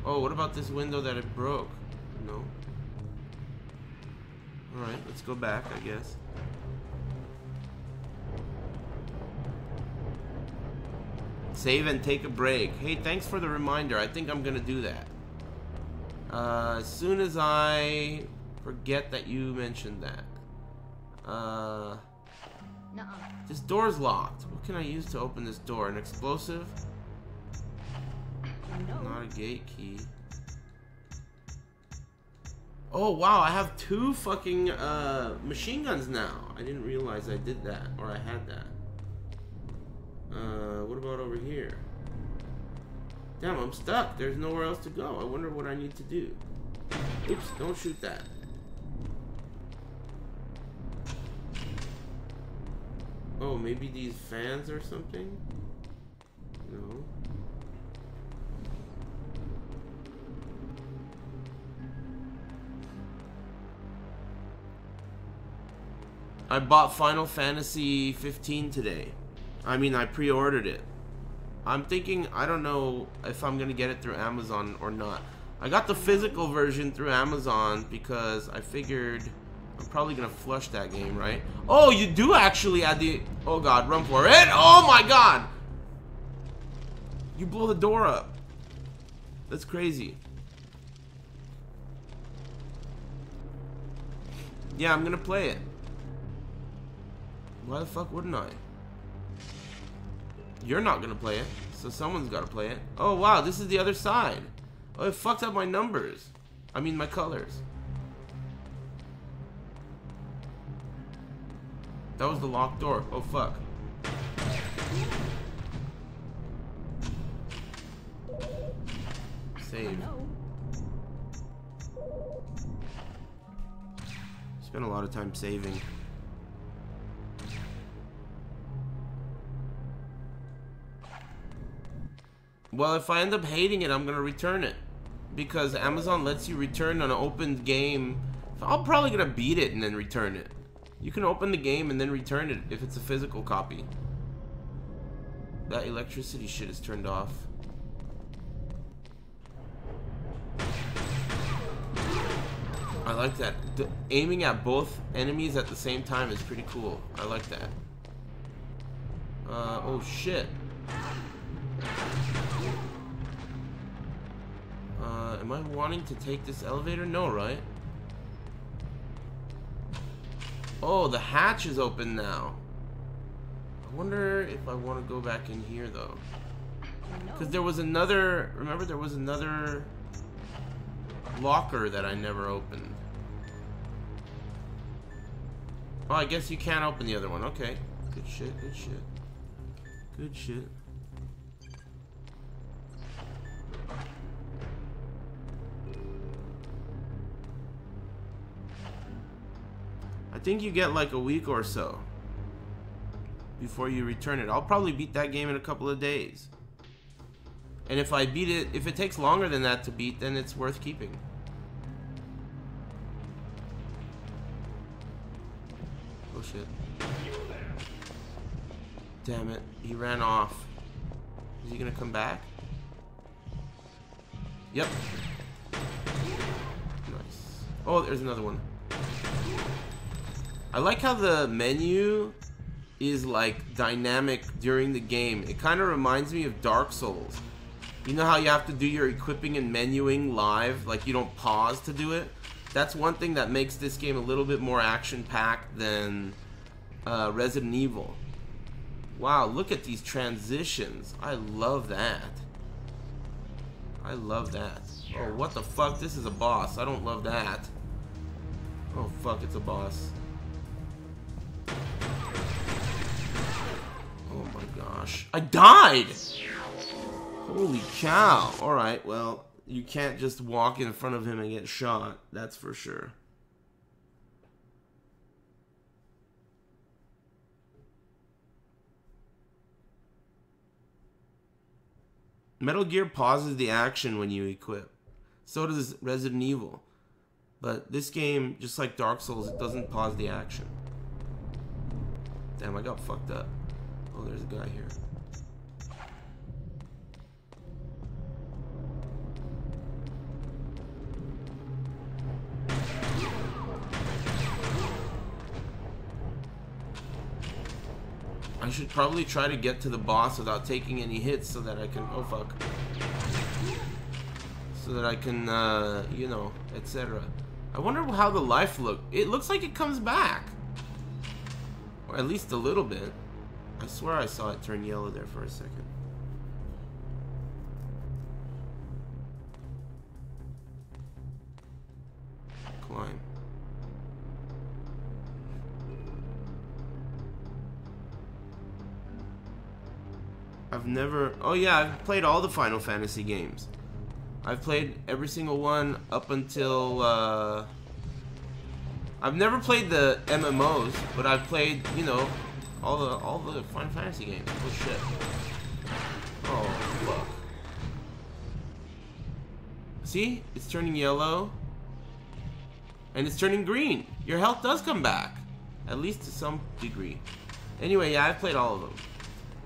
Oh, what about this window that it broke? No. Alright, let's go back, I guess. Save and take a break. Hey, thanks for the reminder. I think I'm gonna do that. As soon as I forget that you mentioned that. This door's locked. What can I use to open this door? An explosive? No. Not a gate key. Oh wow, I have two fucking machine guns now. I didn't realize I did that, or I had that. What about over here? Damn, I'm stuck. There's nowhere else to go. I wonder what I need to do. Oops, don't shoot that. Oh, maybe these fans or something? No. I bought Final Fantasy XV today. I mean, I pre-ordered it. I'm thinking, I don't know if I'm gonna get it through Amazon or not. I got the physical version through Amazon because I figured I'm probably gonna flush that game, right? Oh, you do actually add the... Oh god, run for it! Oh my god! You blow the door up. That's crazy. Yeah, I'm gonna play it. Why the fuck wouldn't I? You're not gonna play it, so someone's gotta play it. Oh wow, this is the other side. Oh, it fucked up my numbers. I mean, my colors. That was the locked door. Oh fuck. Save. Spent a lot of time saving. Well, if I end up hating it, I'm gonna return it. Because Amazon lets you return an opened game. So I'm probably gonna beat it and then return it. You can open the game and then return it if it's a physical copy. That electricity shit is turned off. I like that. Aiming at both enemies at the same time is pretty cool. I like that. Oh shit. Am I wanting to take this elevator? No, right? Oh, the hatch is open now. I wonder if I want to go back in here, though. Because there was another... Remember, there was another locker that I never opened. Oh, I guess you can't open the other one. Okay. Good shit, good shit. Good shit. I think you get like a week or so before you return it. I'll probably beat that game in a couple of days. And if I beat it, if it takes longer than that to beat, then it's worth keeping. Oh shit. Damn it, he ran off. Is he gonna come back? Yep. Nice. Oh, there's another one. I like how the menu is like dynamic during the game. It kind of reminds me of Dark Souls. You know how you have to do your equipping and menuing live, like you don't pause to do it? That's one thing that makes this game a little bit more action-packed than Resident Evil. Wow, look at these transitions. I love that. I love that. Oh, what the fuck? This is a boss. I don't love that. Oh, fuck, it's a boss. Oh my gosh. I died! Holy cow. Alright, well, you can't just walk in front of him and get shot. That's for sure. Metal Gear pauses the action when you equip. So does Resident Evil. But this game, just like Dark Souls, it doesn't pause the action. Damn, I got fucked up. Oh, there's a guy here. I should probably try to get to the boss without taking any hits so that I can... Oh, fuck. So that I can, you know, etc. I wonder how the life looks. It looks like it comes back. Or at least a little bit. I swear I saw it turn yellow there for a second. Climb. I've never... Oh yeah, I've played all the Final Fantasy games. I've played every single one up until... I've never played the MMOs, but I've played, you know, all the Final Fantasy games. Oh shit. Oh fuck. See? It's turning yellow. And it's turning green. Your health does come back. at least to some degree. Anyway, yeah, I've played all of them.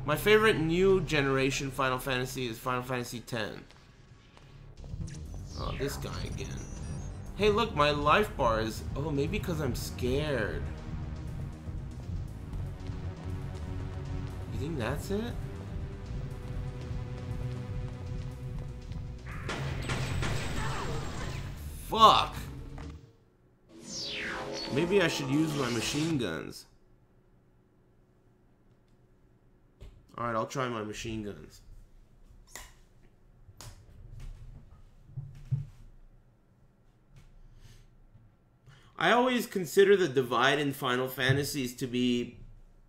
My favorite new generation Final Fantasy is Final Fantasy X. Oh, this guy again. Hey, look, my life bar is... Oh, maybe because I'm scared. You think that's it? Fuck! Maybe I should use my machine guns. Alright, I'll try my machine guns. I always consider the divide in Final Fantasies to be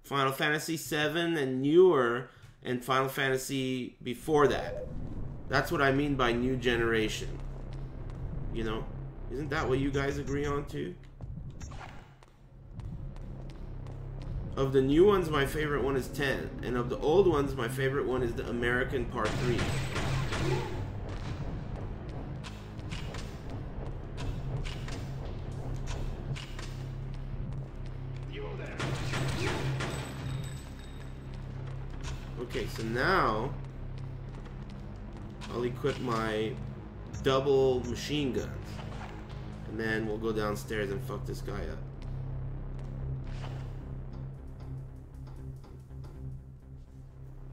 Final Fantasy VII and newer, and Final Fantasy before that. That's what I mean by new generation. You know? Isn't that what you guys agree on too? Of the new ones, my favorite one is 10, and of the old ones, my favorite one is the American Part 3. Okay, so now I'll equip my double machine guns, and then we'll go downstairs and fuck this guy up.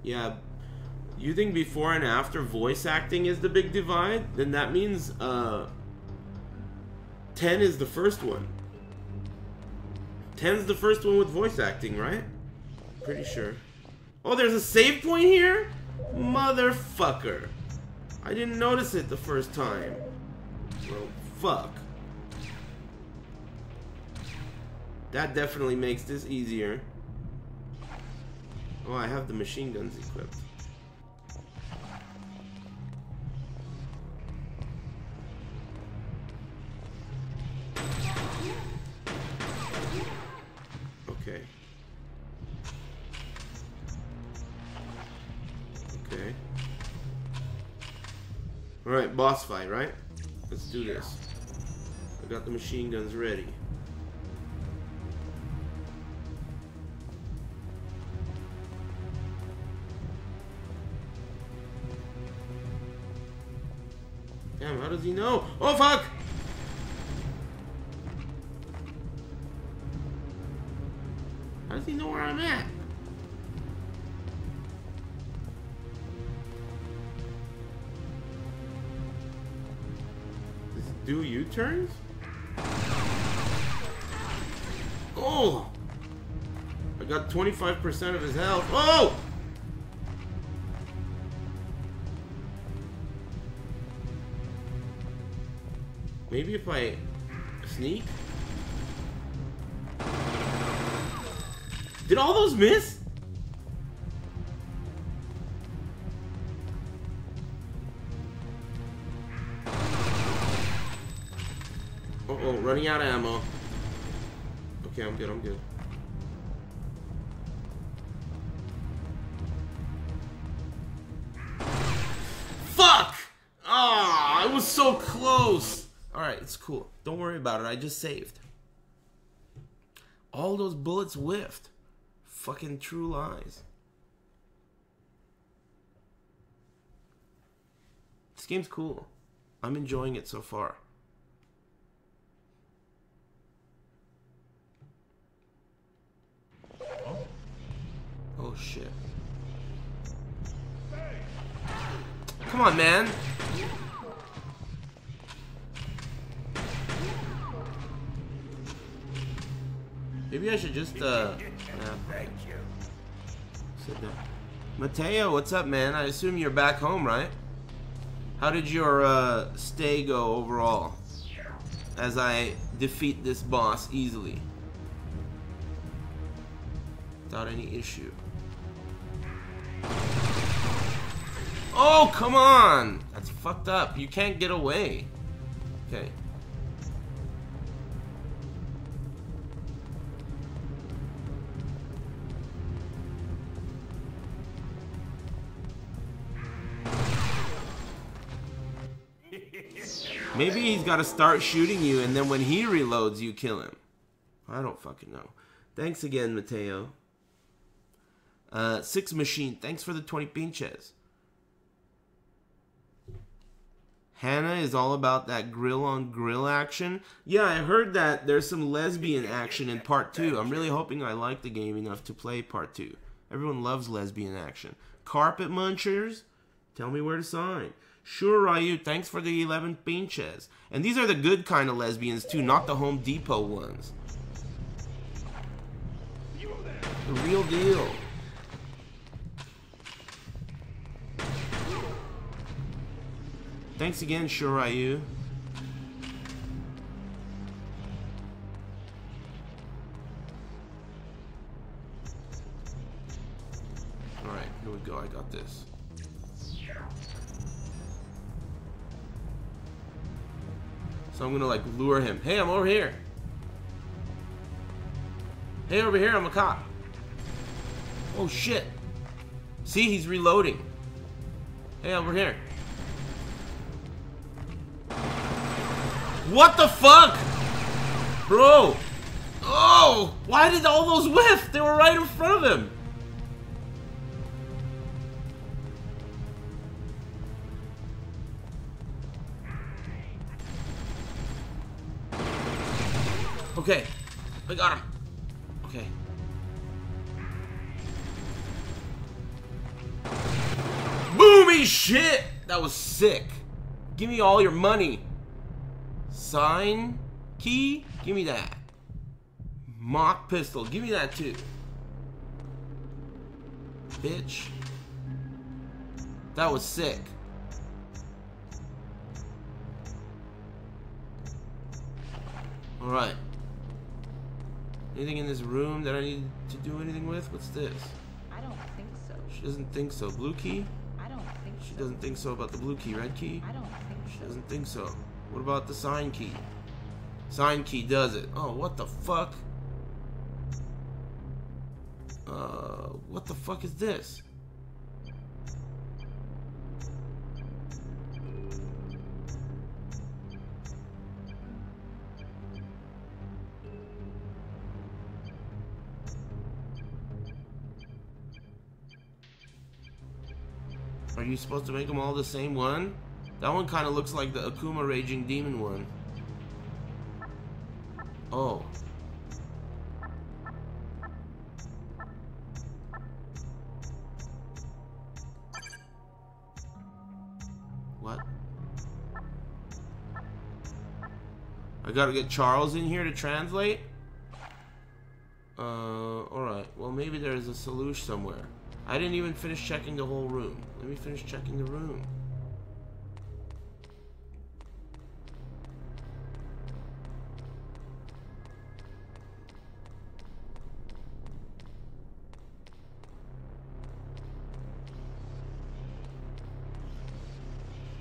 Yeah, you think before and after voice acting is the big divide? Then that means 10 is the first one. 10's the first one with voice acting, right? Pretty sure. Oh, there's a save point here? Motherfucker. I didn't notice it the first time. Well, fuck. That definitely makes this easier. Oh, I have the machine guns equipped. Alright, boss fight, right? Let's do this. I got the machine guns ready. Damn, how does he know? Oh, fuck! How does he know where I'm at? Do U-turns? Oh! I got 25% of his health. Oh! Maybe if I sneak? Did all those miss? Running out of ammo. Okay, I'm good, I'm good. Fuck! Ah, I was so close! Alright, it's cool. Don't worry about it, I just saved. All those bullets whiffed. Fucking true lies. This game's cool. I'm enjoying it so far. Oh shit. Come on, man. Maybe I should just thank you. Sit down. Mateo, what's up, man? I assume you're back home, right? How did your stay go overall? As I defeat this boss easily. Without any issue. Oh, come on! That's fucked up. You can't get away. Okay. Maybe he's gotta start shooting you, and then when he reloads, you kill him. I don't fucking know. Thanks again, Mateo. Six Machine, thanks for the 20 pinches. Hannah is all about that grill-on-grill action. Yeah, I heard that there's some lesbian action in Part 2. I'm really hoping I like the game enough to play Part 2. Everyone loves lesbian action. Carpet Munchers, tell me where to sign. Sure, Ryu, thanks for the 11 pinches. And these are the good kind of lesbians, too, not the Home Depot ones. The real deal. Thanks again, Shurayu. Alright, here we go. I got this. So I'm gonna like lure him. Hey, I'm over here. Hey, over here, I'm a cop. Oh shit. See, he's reloading. Hey, over here. What the fuck? Bro. Oh, why did all those whiff? They were right in front of him. Okay, I got him. Okay. Boomy shit! That was sick. Give me all your money. Sign key? Give me that. Mock pistol. Give me that too. Bitch. That was sick. Alright. Anything in this room that I need to do anything with? What's this? I don't think so. She doesn't think so. Blue key? I don't think so. She doesn't think so about the blue key. Red key? I don't think so. She doesn't think so. What about the sign key? Sign key does it. Oh, what the fuck? What the fuck is this? Are you supposed to make them all the same one? That one kind of looks like the Akuma Raging Demon one. Oh. What? I gotta get Charles in here to translate? Alright. Well, maybe there's a solution somewhere. I didn't even finish checking the whole room. Let me finish checking the room.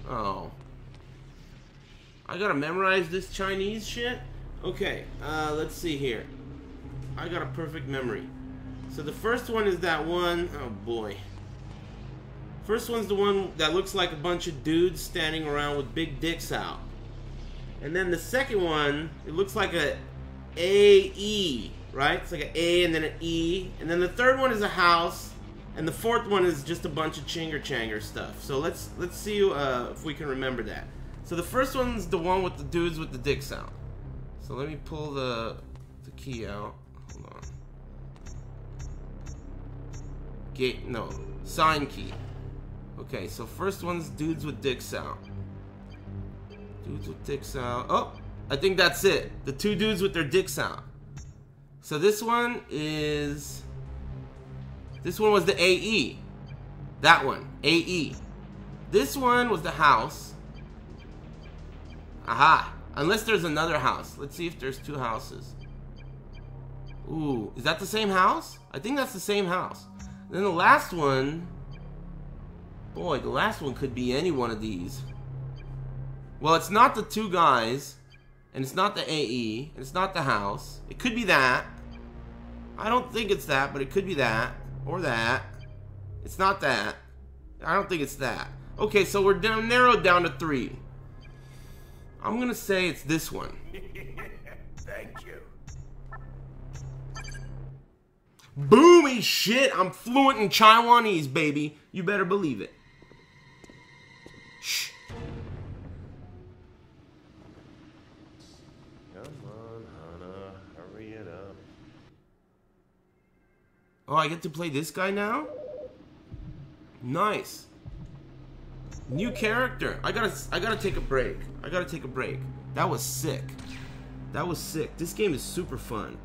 Oh. I gotta memorize this Chinese shit? Okay, let's see here. I got a perfect memory. So the first one is that one, oh boy. First one's the one that looks like a bunch of dudes standing around with big dicks out. And then the second one, it looks like a A-E, right? It's like an A and then an E. And then the third one is a house. And the fourth one is just a bunch of chinger-changer stuff. So let's see if we can remember that. So the first one's the one with the dudes with the dicks out. So let me pull the key out. Hold on. Gate, no, sign key. Okay, so first one's dudes with dicks out. Dudes with dicks out. Oh, I think that's it. The two dudes with their dicks out. So this one is... This one was the AE. That one, AE. This one was the house. Aha. Unless there's another house. Let's see if there's two houses. Ooh, is that the same house? I think that's the same house. And then the last one. Boy, the last one could be any one of these. Well, it's not the two guys. And it's not the AE. And it's not the house. It could be that. I don't think it's that, but it could be that. Or that. It's not that. I don't think it's that. Okay, so we're narrowed down to three. I'm gonna say it's this one. Thank you. Boomy shit. I'm fluent in Chinese, baby. You better believe it. Shh. Come on, Hana. Hurry it up. Oh, I get to play this guy now? Nice. New character. I gotta take a break. I gotta take a break. That was sick. That was sick. This game is super fun.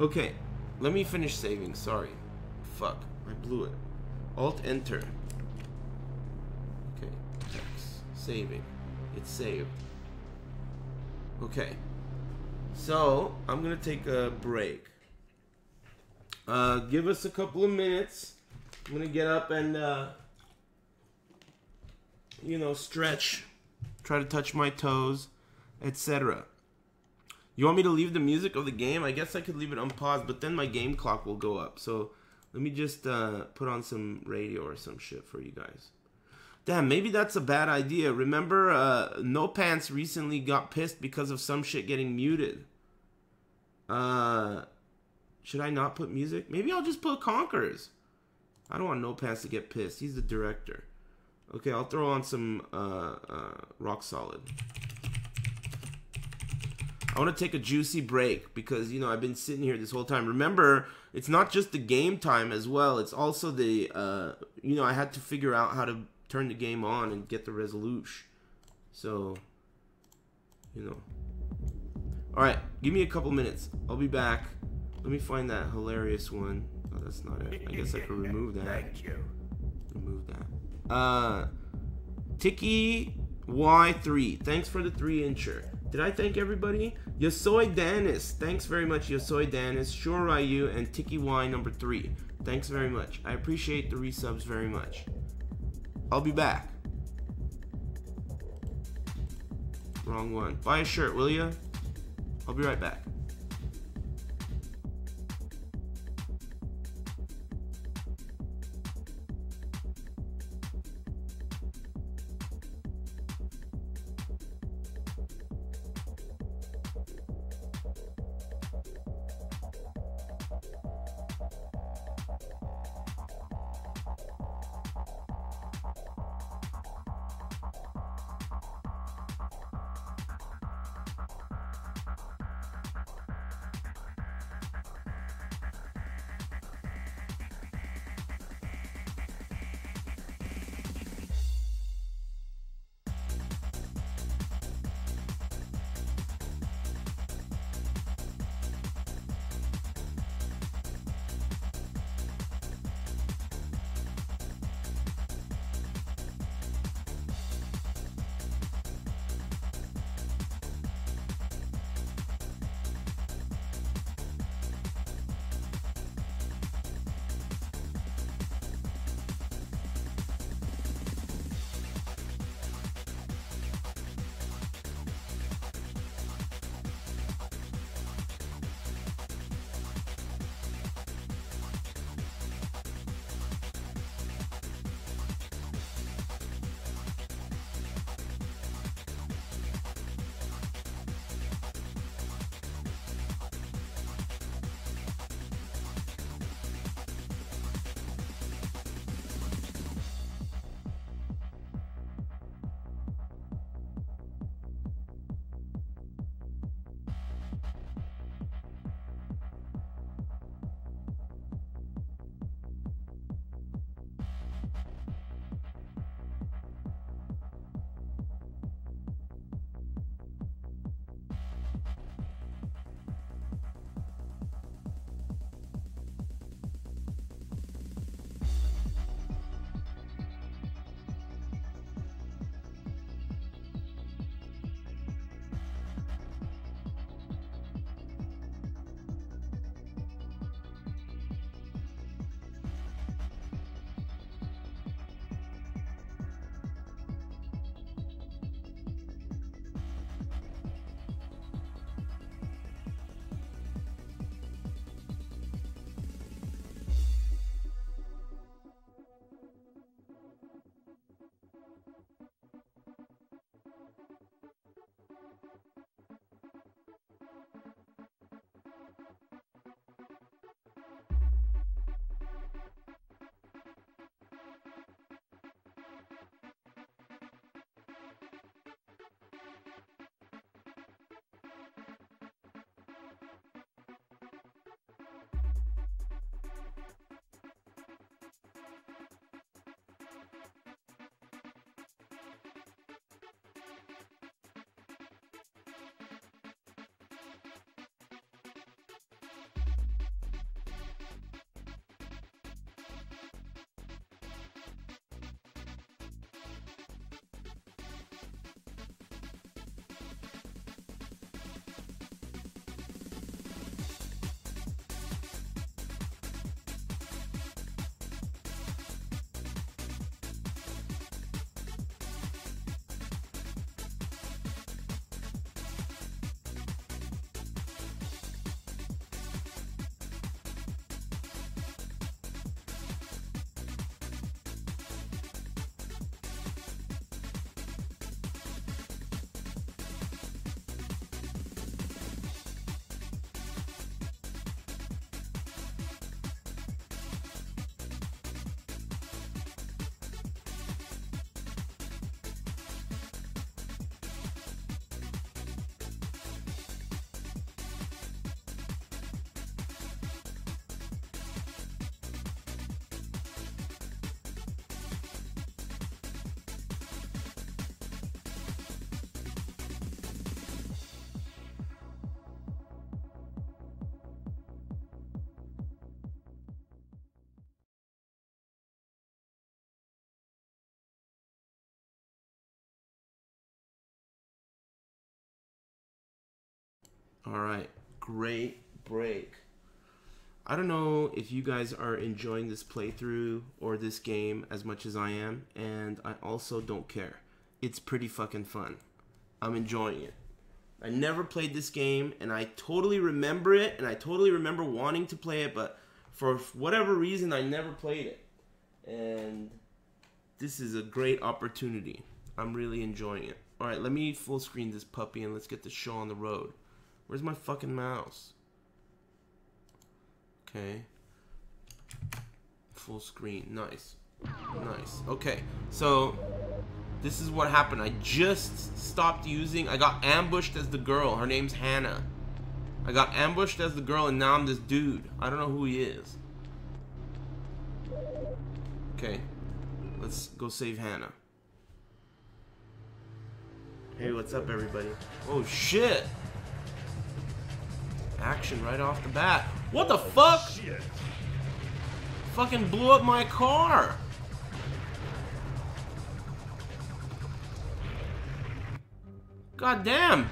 Okay, let me finish saving. Sorry. Fuck, I blew it. Alt Enter. Okay, X. Saving. It's saved. Okay. So I'm gonna take a break. Give us a couple of minutes. I'm gonna get up and you know, stretch, try to touch my toes, etc. You want me to leave the music of the game? I guess I could leave it unpaused, but then my game clock will go up. So let me just put on some radio or some shit for you guys. Damn, maybe that's a bad idea. Remember, No Pants recently got pissed because of some shit getting muted. Should I not put music? Maybe I'll just put Conquerors. I don't want No Pants to get pissed. He's the director. Okay, I'll throw on some Rock Solid. I want to take a juicy break because, you know, I've been sitting here this whole time. Remember, it's not just the game time as well. It's also the, you know, I had to figure out how to turn the game on and get the resolution. So, you know. All right, give me a couple minutes. I'll be back. Let me find that hilarious one. Oh, that's not it. I guess I could remove that. Thank you. Remove that. Tiki Y3, thanks for the 3-incher. Did I thank everybody? Yosoi Danis, thanks very much, Yosoi Danis, Sure Ryu, and Tiki Y number 3. Thanks very much. I appreciate the resubs very much. I'll be back. Wrong one. Buy a shirt, will ya? I'll be right back. All right, great break. I don't know if you guys are enjoying this playthrough or this game as much as I am, and I also don't care. It's pretty fucking fun. I'm enjoying it. I never played this game, and I totally remember it, and I totally remember wanting to play it, but for whatever reason, I never played it. And this is a great opportunity. I'm really enjoying it. All right, let me full screen this puppy, and let's get the show on the road. Where's my fucking mouse? Okay. Full screen. Nice. Nice. Okay. So this is what happened. I just stopped using. I got ambushed as the girl. Her name's Hannah. I got ambushed as the girl, and now I'm this dude. I don't know who he is. Okay. Let's go save Hannah. Hey, what's up, everybody? Oh, shit. Action right off the bat. What the fuck? Shit. Fucking blew up my car. God damn.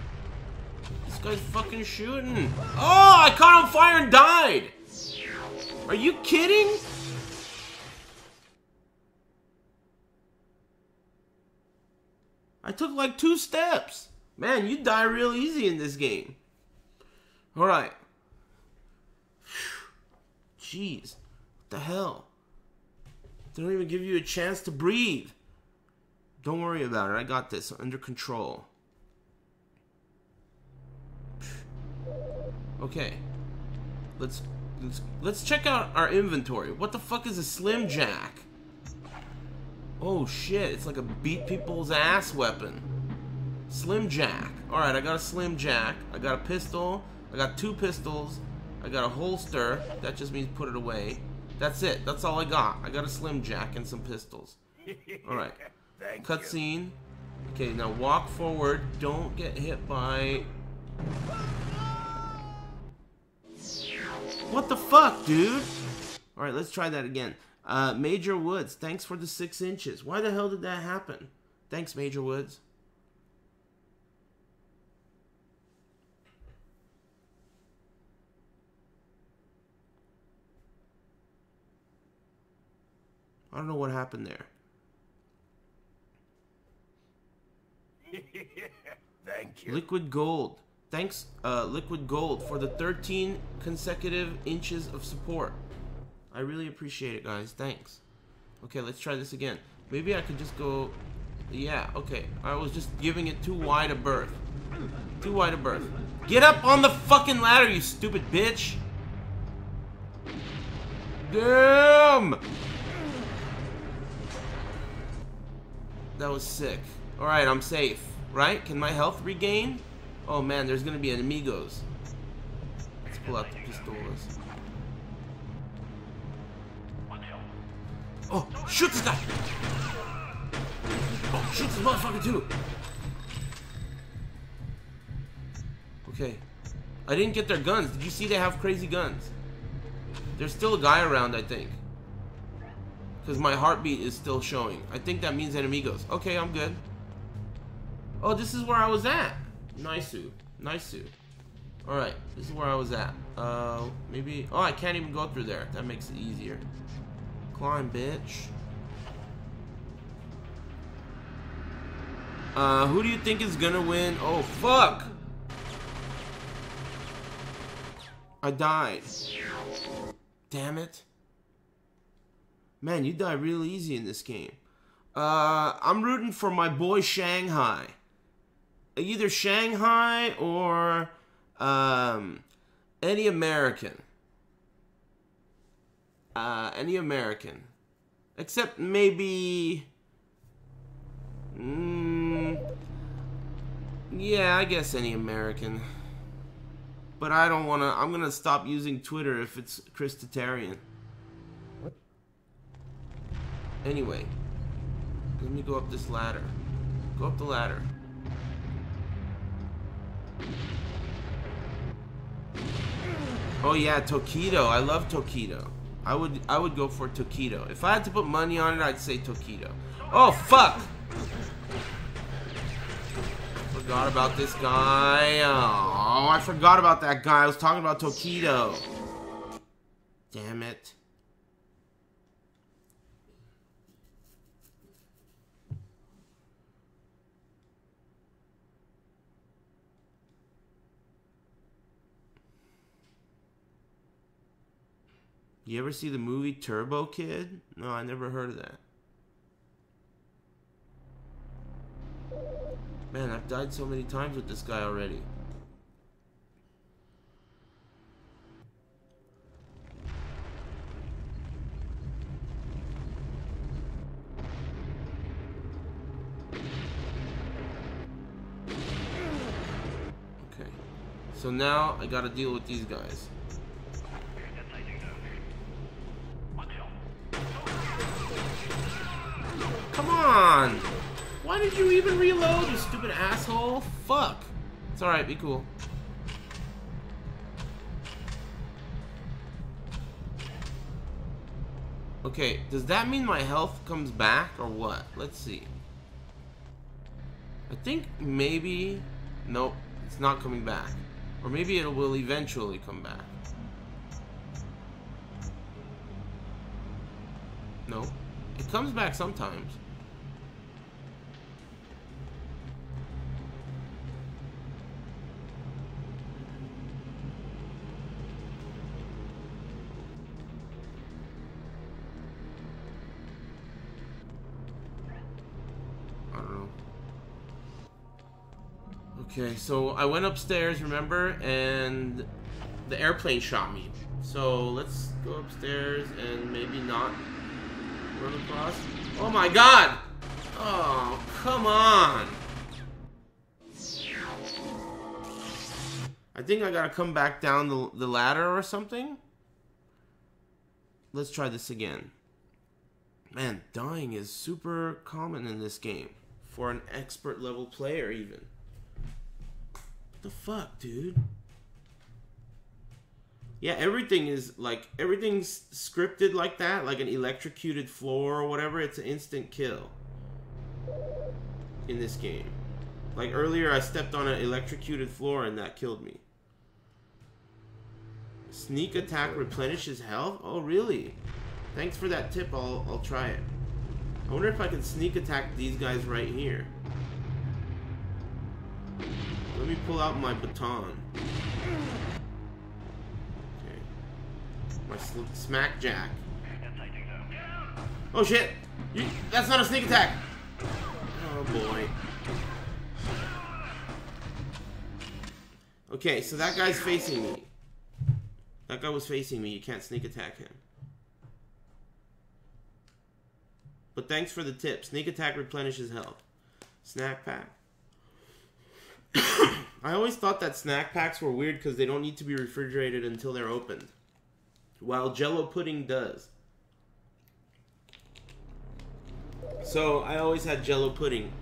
This guy's fucking shooting. Oh, I caught on fire and died. Are you kidding? I took like 2 steps. Man, you die real easy in this game. All right. Jeez. What the hell? They don't even give you a chance to breathe. Don't worry about it. I got this under control. Okay. Let's check out our inventory. What the fuck is a Slim Jack? Oh shit, it's like a beat people's ass weapon. Slim Jack. All right, I got a Slim Jack. I got a pistol. I got 2 pistols. I got a holster. That just means put it away. That's it. That's all I got. I got a Slim Jack and some pistols. Alright. Cutscene. Okay, now walk forward. Don't get hit by... What the fuck, dude? Alright, let's try that again. Major Woods, thanks for the 6 inches. Why the hell did that happen? Thanks, Major Woods. I don't know what happened there. Thank you. Liquid Gold. Thanks, Liquid Gold, for the 13 consecutive inches of support. I really appreciate it, guys. Thanks. Okay, let's try this again. Maybe I could just go... Yeah, okay. I was just giving it too wide a berth. Too wide a berth. Get up on the fucking ladder, you stupid bitch! Damn! That was sick. Alright, I'm safe. Right? Can my health regain? Oh man, there's gonna be enemigos. Let's pull out the pistolas. Oh, shoot this guy! Oh, shoot this motherfucker too! Okay. I didn't get their guns. Did you see they have crazy guns? There's still a guy around, I think. Because my heartbeat is still showing. I think that means enemigos. Okay, I'm good. Oh, this is where I was at. Nice-oo. Nice-oo. Alright, this is where I was at. Maybe... Oh, I can't even go through there. That makes it easier. Climb, bitch. Who do you think is gonna win? Oh, fuck! I died. Damn it. Man, you die real easy in this game. I'm rooting for my boy Shanghai. Either Shanghai or any American. Any American. Except maybe... yeah, I guess any American. But I don't wanna... I'm gonna stop using Twitter if it's Christatarian. Anyway, let me go up this ladder. Go up the ladder. Oh yeah, Tokido. I love Tokido. I would go for Tokido. If I had to put money on it, I'd say Tokido. Oh fuck! What forgot about this guy. Oh, I forgot about that guy. I was talking about Tokido. Damn it. You ever see the movie Turbo Kid? No, I never heard of that. Man, I've died so many times with this guy already. Okay. So now I gotta deal with these guys. Come on! Why did you even reload, you stupid asshole? Fuck. It's alright, be cool. Okay, does that mean my health comes back or what? Let's see. I think maybe... Nope, it's not coming back. Or maybe it will eventually come back. Nope. It comes back sometimes. Okay, so I went upstairs, remember, and the airplane shot me. So let's go upstairs and maybe not run across. Oh my god! Oh, come on! I think I gotta come back down the ladder or something. Let's try this again. Man, dying is super common in this game. For an expert level player, even. The fuck, dude? Yeah, everything is like, everything's scripted like that, like an electrocuted floor or whatever. It's an instant kill in this game. Like earlier, I stepped on an electrocuted floor and that killed me. Sneak attack replenishes health? Oh, really? Thanks for that tip. I'll try it. I wonder if I can sneak attack these guys right here. Let me pull out my baton. Okay. My smack jack. Oh shit! That's not a sneak attack! Oh boy. Okay, so that guy's facing me. That guy was facing me. You can't sneak attack him. But thanks for the tip. Sneak attack replenishes health. Snack pack. I always thought that snack packs were weird because they don't need to be refrigerated until they're opened. While Jell-O pudding does. So, I always had Jell-O pudding.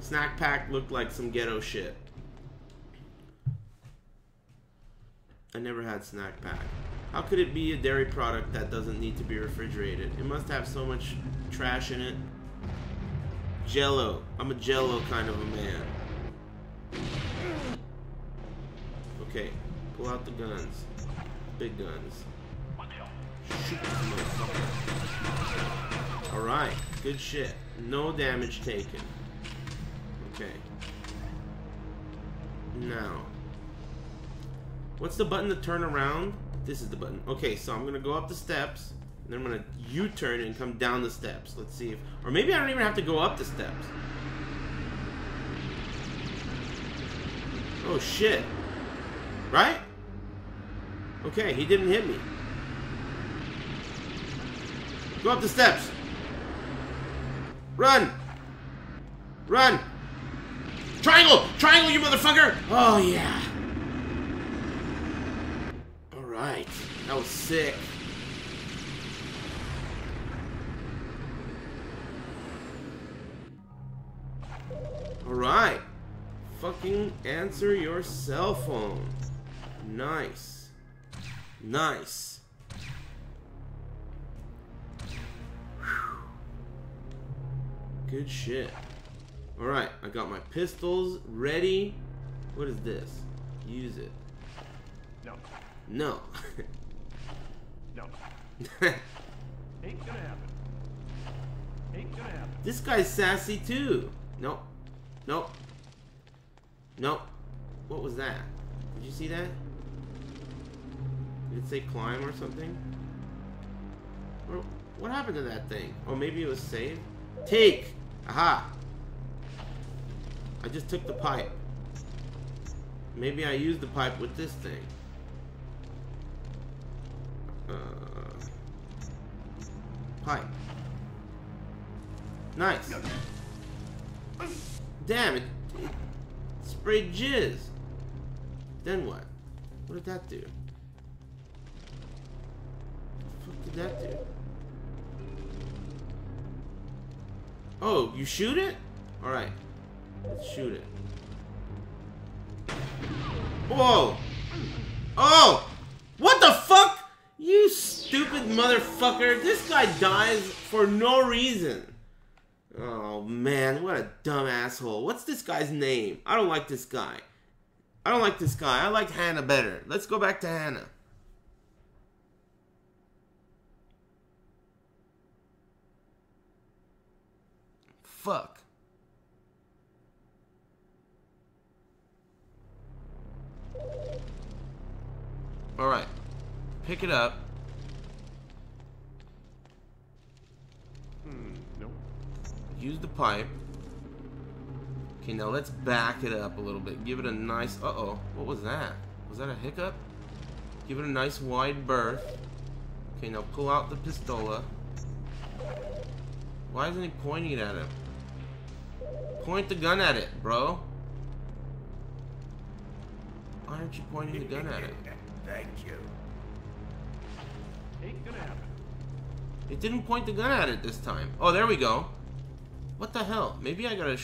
Snack pack looked like some ghetto shit. I never had snack pack. How could it be a dairy product that doesn't need to be refrigerated? It must have so much trash in it. Jell-O. I'm a Jell-O kind of a man. Okay, pull out the guns. Big guns. Shoot this motherfucker. Alright, good shit. No damage taken. Okay. Now. What's the button to turn around? This is the button. Okay, so I'm gonna go up the steps, and then I'm gonna U-turn and come down the steps. Let's see if... Or maybe I don't even have to go up the steps. Oh shit. Right? Okay, he didn't hit me. Go up the steps. Run! Run! Triangle! Triangle, you motherfucker! Oh, yeah. Alright. That was sick. Alright. Fucking answer your cell phone. Nice. Nice. Whew. Good shit. Alright, I got my pistols ready. What is this? Use it. No. No. No. Ain't gonna happen. Ain't gonna happen. This guy's sassy too. Nope. Nope. Nope. What was that? Did you see that? Did it say climb or something? Or what happened to that thing? Oh, maybe it was saved? Take! Aha! I just took the pipe. Maybe I used the pipe with this thing. Pipe. Nice. Damn, it sprayed jizz. Then what? What did that do? What the fuck did that do? Oh, you shoot it? Alright. Let's shoot it. Whoa! Oh! What the fuck? You stupid motherfucker. This guy dies for no reason. Oh man, what a dumb asshole. What's this guy's name? I don't like this guy. I don't like this guy. I liked Hannah better. Let's go back to Hannah. Fuck. Alright. Pick it up. Nope. Use the pipe. Okay, now let's back it up a little bit. Give it a nice... Uh-oh. What was that? Was that a hiccup? Give it a nice wide berth. Okay, now pull out the pistola. Why isn't he pointing it at him? Point the gun at it, bro. Why aren't you pointing the gun at it? Thank you. Ain't gonna happen. It didn't point the gun at it this time. Oh, there we go. What the hell? Maybe I gotta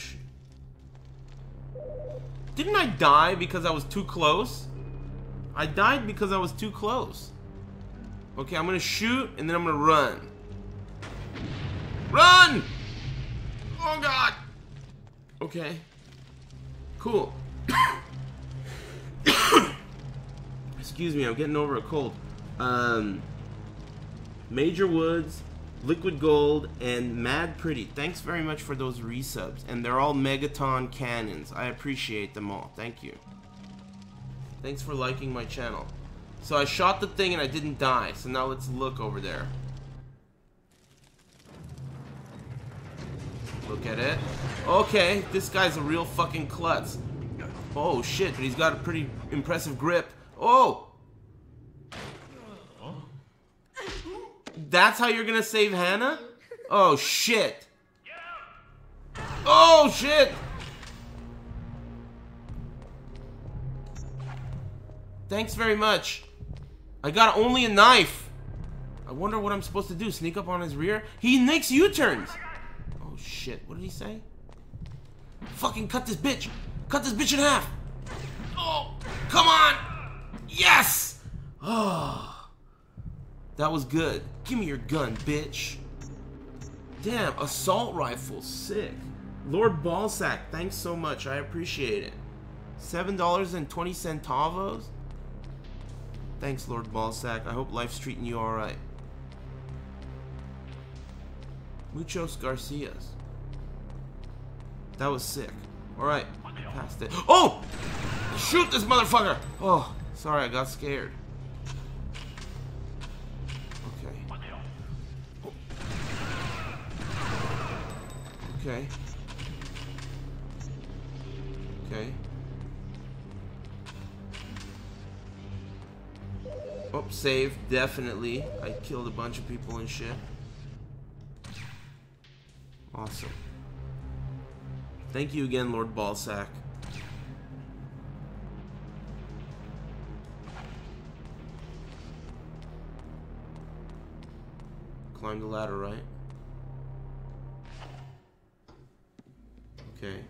Didn't I die because I was too close? I died because I was too close. Okay, I'm gonna shoot and then I'm gonna run. Run! Oh god! Okay. Cool. Excuse me, I'm getting over a cold. Major Woods, Liquid Gold, and Mad Pretty. Thanks very much for those resubs. And they're all Megaton cannons. I appreciate them all. Thank you. Thanks for liking my channel. So I shot the thing and I didn't die. So now let's look over there. Look at it. Okay, this guy's a real fucking klutz. Oh shit, but he's got a pretty impressive grip. Oh! That's how you're gonna save Hannah? Oh shit! Oh shit! Thanks very much. I got only a knife. I wonder what I'm supposed to do. Sneak up on his rear? He makes U-turns! Oh shit, what did he say? Fucking cut this bitch! Cut this bitch in half! Oh! Come on! Yes! Oh! That was good. Give me your gun, bitch. Damn, assault rifle. Sick. Lord Ballsack, thanks so much. I appreciate it. $7.20. Thanks, Lord Ballsack. I hope life's treating you alright. Muchos Garcias. That was sick. Alright. Passed it. Oh! Shoot this motherfucker! Oh, sorry, I got scared. Okay. Okay. Oh, save, definitely. I killed a bunch of people and shit. Awesome. Thank you again, Lord Ballsack. Climb the ladder, right? Okay.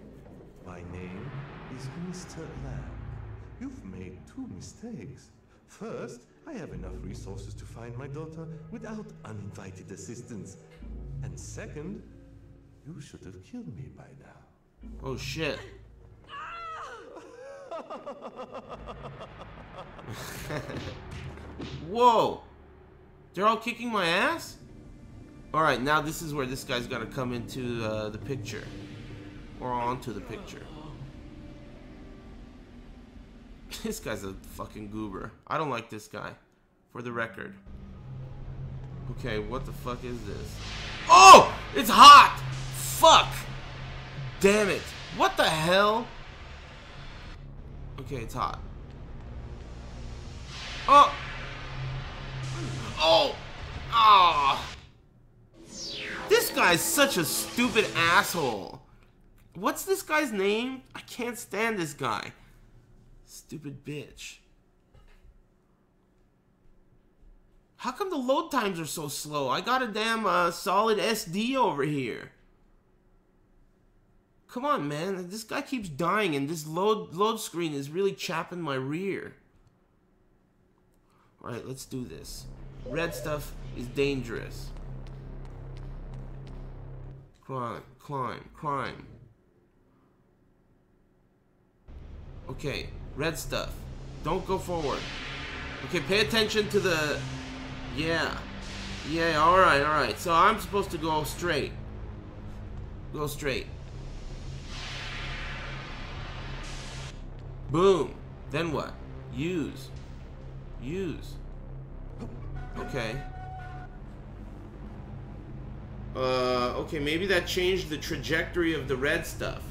My name is Mr. Lam. You've made two mistakes. First, I have enough resources to find my daughter without uninvited assistance. And second, you should have killed me by now. Oh shit. Whoa! They're all kicking my ass? Alright, now this is where this guy's gotta come into the picture. Or onto the picture. This guy's a fucking goober. I don't like this guy. For the record. Okay, what the fuck is this? Oh! It's hot! Fuck! Damn it. What the hell? Okay, it's hot. Oh! Oh! Ah! This guy's such a stupid asshole. What's this guy's name? I can't stand this guy. Stupid bitch. How come the load times are so slow? I got a damn solid SD over here. Come on, man. This guy keeps dying, and this load screen is really chapping my rear. Alright, let's do this. Red stuff is dangerous. Climb, climb, climb. Okay, red stuff. Don't go forward. Okay, pay attention to the... Yeah. Yeah, alright, alright. So I'm supposed to go straight. Go straight. Boom. Then what? Use. Use. Okay. Okay, maybe that changed the trajectory of the red stuff.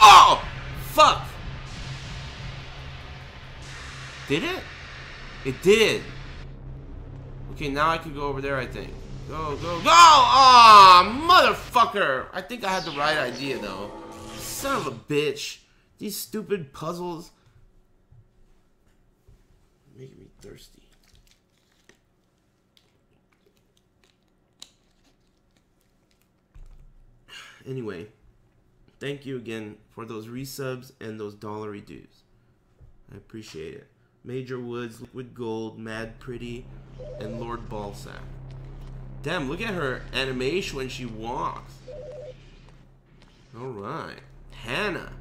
Oh! Fuck! Did it? It did. Okay, now I can go over there, I think. Go, go, go! Aw, motherfucker! I think I had the right idea, though. Son of a bitch. These stupid puzzles. Making me thirsty. Anyway, thank you again for those resubs and those dollary dues. I appreciate it. Major Woods, Liquid Gold, Mad Pretty, and Lord Ballsack. Damn, look at her animation when she walks. Alright. Hannah.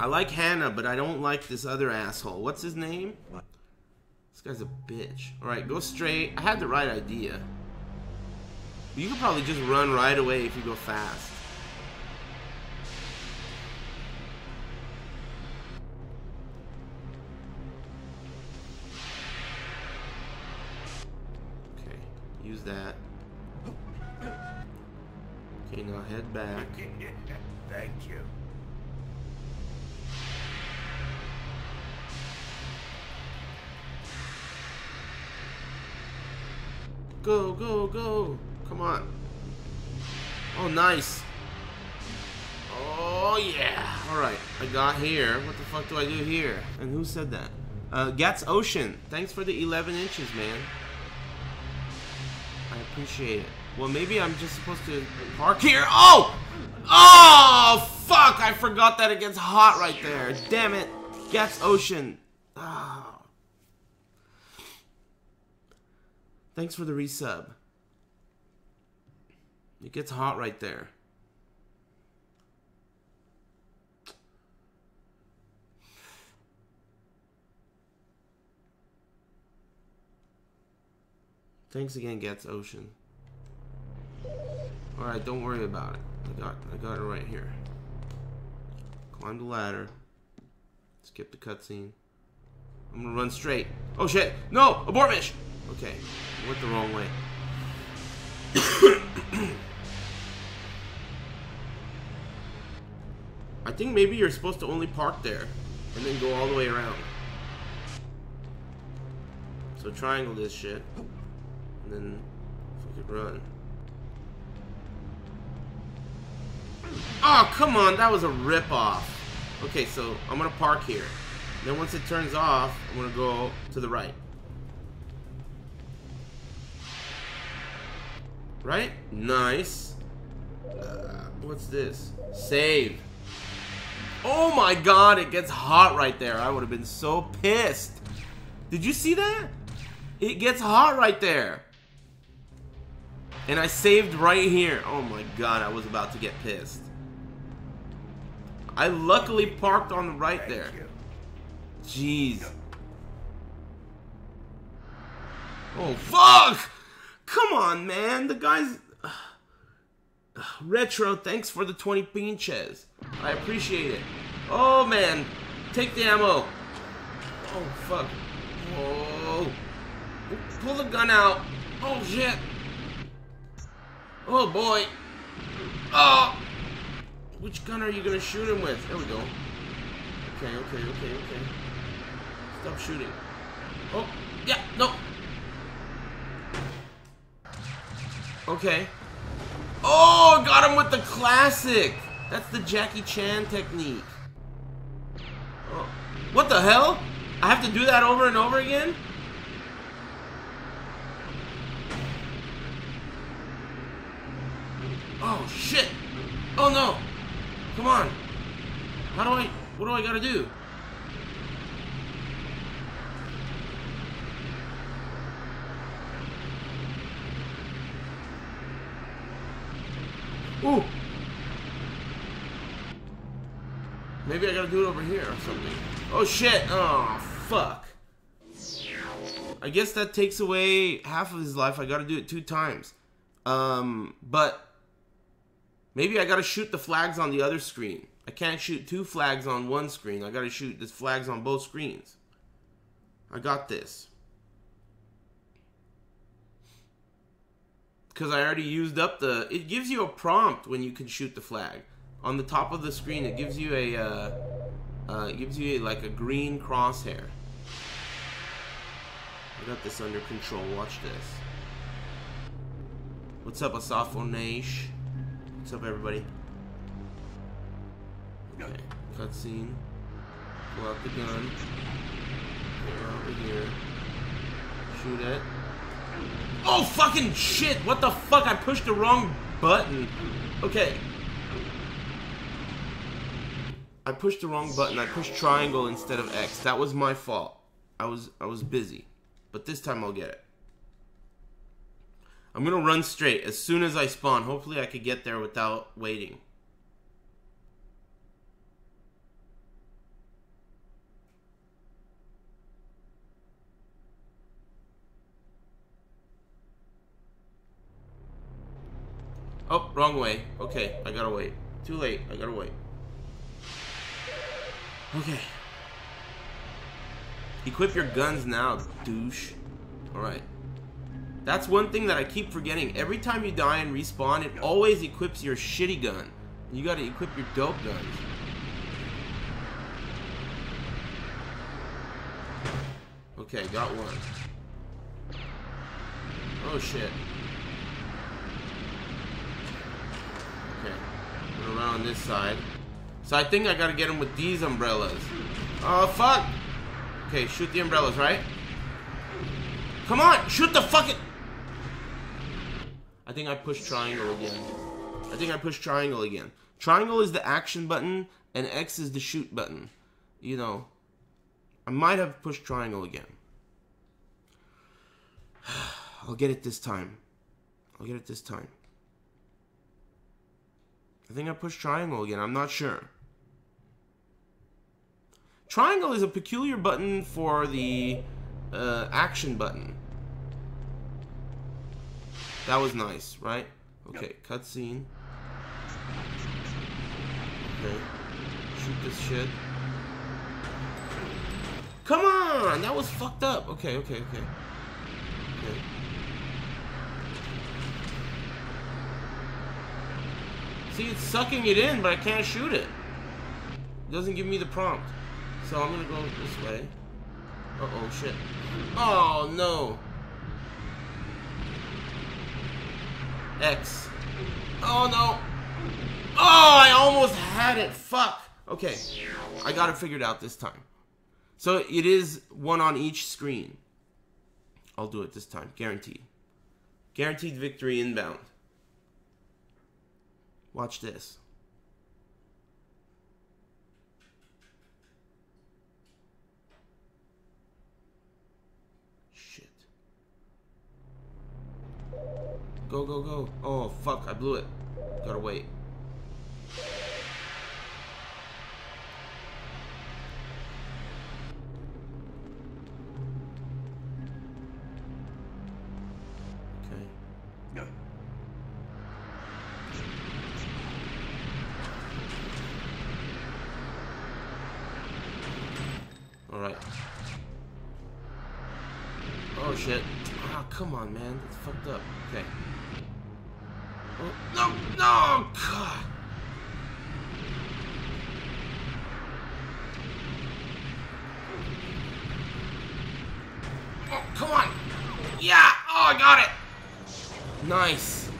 I like Hannah, but I don't like this other asshole. What's his name? This guy's a bitch. Alright, go straight. I had the right idea. You could probably just run right away if you go fast. Use that. Okay, now head back. Thank you. Go, go, go. Come on. Oh, nice. Oh, yeah. Alright, I got here. What the fuck do I do here? And who said that? Gats Ocean. Thanks for the 11 inches, man. Appreciate it. Well, maybe I'm just supposed to park here. Oh! Oh, fuck! I forgot that it gets hot right there. Damn it. Gats Ocean. Oh. Thanks for the resub. It gets hot right there. Thanks again, Gats Ocean. Alright, don't worry about it. I got it right here. Climb the ladder. Skip the cutscene. I'm gonna run straight. Oh shit! No! Abort mission! Okay, I went the wrong way. I think maybe you're supposed to only park there and then go all the way around. So triangle this shit. And then if we could run. Oh, come on. That was a ripoff. Okay, so I'm going to park here. And then once it turns off, I'm going to go to the right. Right? Nice. What's this? Save. Oh, my God. It gets hot right there. I would have been so pissed. Did you see that? It gets hot right there. And I saved right here. Oh my god, I was about to get pissed. I luckily parked on the right there. Jeez. Oh fuck! Come on, man. The guy's... Retro, thanks for the 20 pinches. I appreciate it. Oh man. Take the ammo. Oh fuck. Oh. Pull the gun out. Oh shit. Oh boy. Oh. Which gun are you gonna shoot him with? There we go. Okay, okay, okay, okay. Stop shooting. Oh, yeah, no. Okay. Oh, got him with the classic. That's the Jackie Chan technique. Oh. What the hell? I have to do that over and over again? Oh, shit. Oh, no. Come on. How do I... What do I gotta do? Ooh. Maybe I gotta do it over here or something. Oh shit. Oh fuck. I guess that takes away half of his life. I gotta do it 2 times. But maybe I gotta shoot the flags on the other screen. I can't shoot 2 flags on one screen. I gotta shoot the flags on both screens. I got this. Because I already used up the... It gives you a prompt when you can shoot the flag. On the top of the screen, it gives you a... it gives you, like, a green crosshair. I got this under control. Watch this. What's up, Asafonesh? What's up, everybody? Okay. Cutscene. Pull out the gun. Go over here. Shoot it. Oh, fucking shit! What the fuck? I pushed the wrong button. Okay. I pushed the wrong button. I pushed triangle instead of X. That was my fault. I was busy. But this time I'll get it. I'm gonna run straight as soon as I spawn. Hopefully I could get there without waiting. Oh, wrong way. Okay, I gotta wait. Too late. I gotta wait. Okay. Equip your guns now, douche. Alright. That's one thing that I keep forgetting. Every time you die and respawn, it always equips your shitty gun. You gotta equip your dope guns. Okay, got one. Oh, shit. Around this side. So I think I gotta get him with these umbrellas. Oh, fuck! Okay, shoot the umbrellas, right? Come on! Shoot the fucking... I think I pushed triangle again. I think I pushed triangle again. Triangle is the action button, and X is the shoot button. You know, I might have pushed triangle again. I'll get it this time. I'll get it this time. I think I pushed triangle again. I'm not sure. Triangle is a peculiar button for the action button. That was nice, right? Okay, cutscene. Okay. Shoot this shit. Come on! That was fucked up. Okay, okay, okay. Okay. See, it's sucking it in, but I can't shoot it. It doesn't give me the prompt. So I'm gonna go this way. Uh-oh, shit. Oh, no. X. Oh, no. Oh, I almost had it. Fuck. Okay. I got it figured out this time. So it is one on each screen. I'll do it this time. Guaranteed. Guaranteed victory inbound. Watch this. Shit. Go, go, go. Oh, fuck. I blew it. Gotta wait. Man, that's fucked up. Okay. Oh, no, no, God. Oh, come on. Yeah. Oh, I got it. Nice.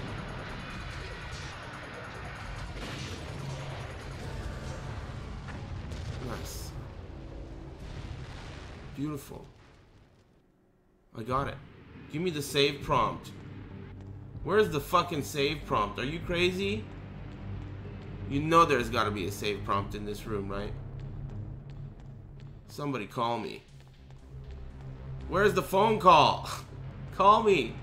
Nice. Beautiful. I got it. Give me the save prompt. Where's the fucking save prompt? Are you crazy? You know there's gotta be a save prompt in this room, right? Somebody call me. Where's the phone call? Call me.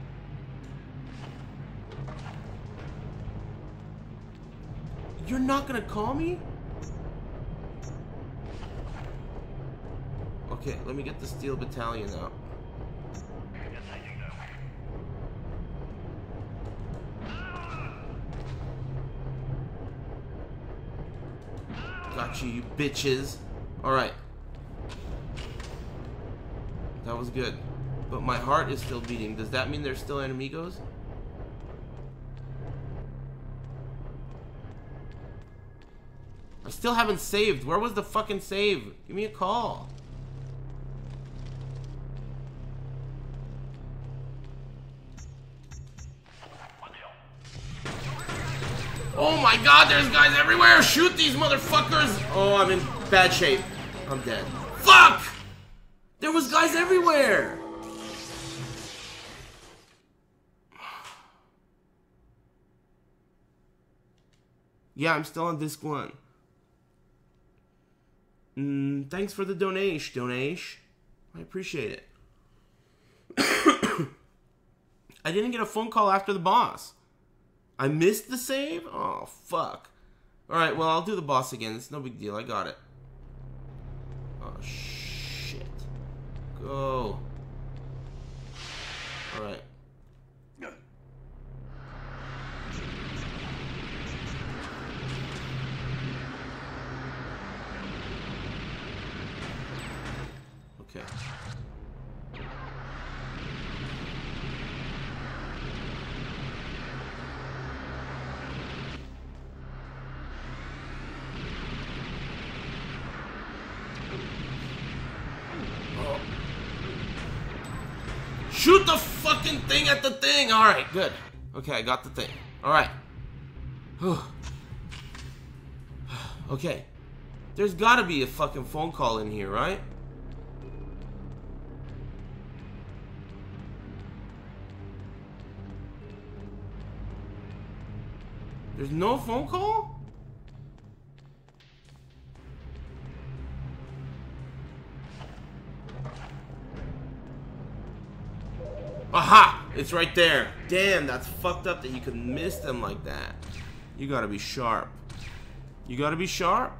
You're not gonna call me? Okay, let me get the Steel Battalion out. Got you, you bitches. Alright. That was good. But my heart is still beating. Does that mean there's still enemigos? I still haven't saved. Where was the fucking save? Give me a call. Oh my god, there's guys everywhere! Shoot these motherfuckers! Oh, I'm in bad shape. I'm dead. Fuck! There was guys everywhere! Yeah, I'm still on disc one. Thanks for the donation. I appreciate it. I didn't get a phone call after the boss. I missed the save? Oh, fuck. Alright, well, I'll do the boss again. It's no big deal. I got it. Oh, shit. Go. Alright. Okay. Shoot the fucking thing at the thing! Alright, good. Okay, I got the thing. Alright. Okay. There's gotta be a fucking phone call in here, right? There's no phone call? Aha! It's right there. Damn, that's fucked up that you could miss them like that. You gotta be sharp. You gotta be sharp.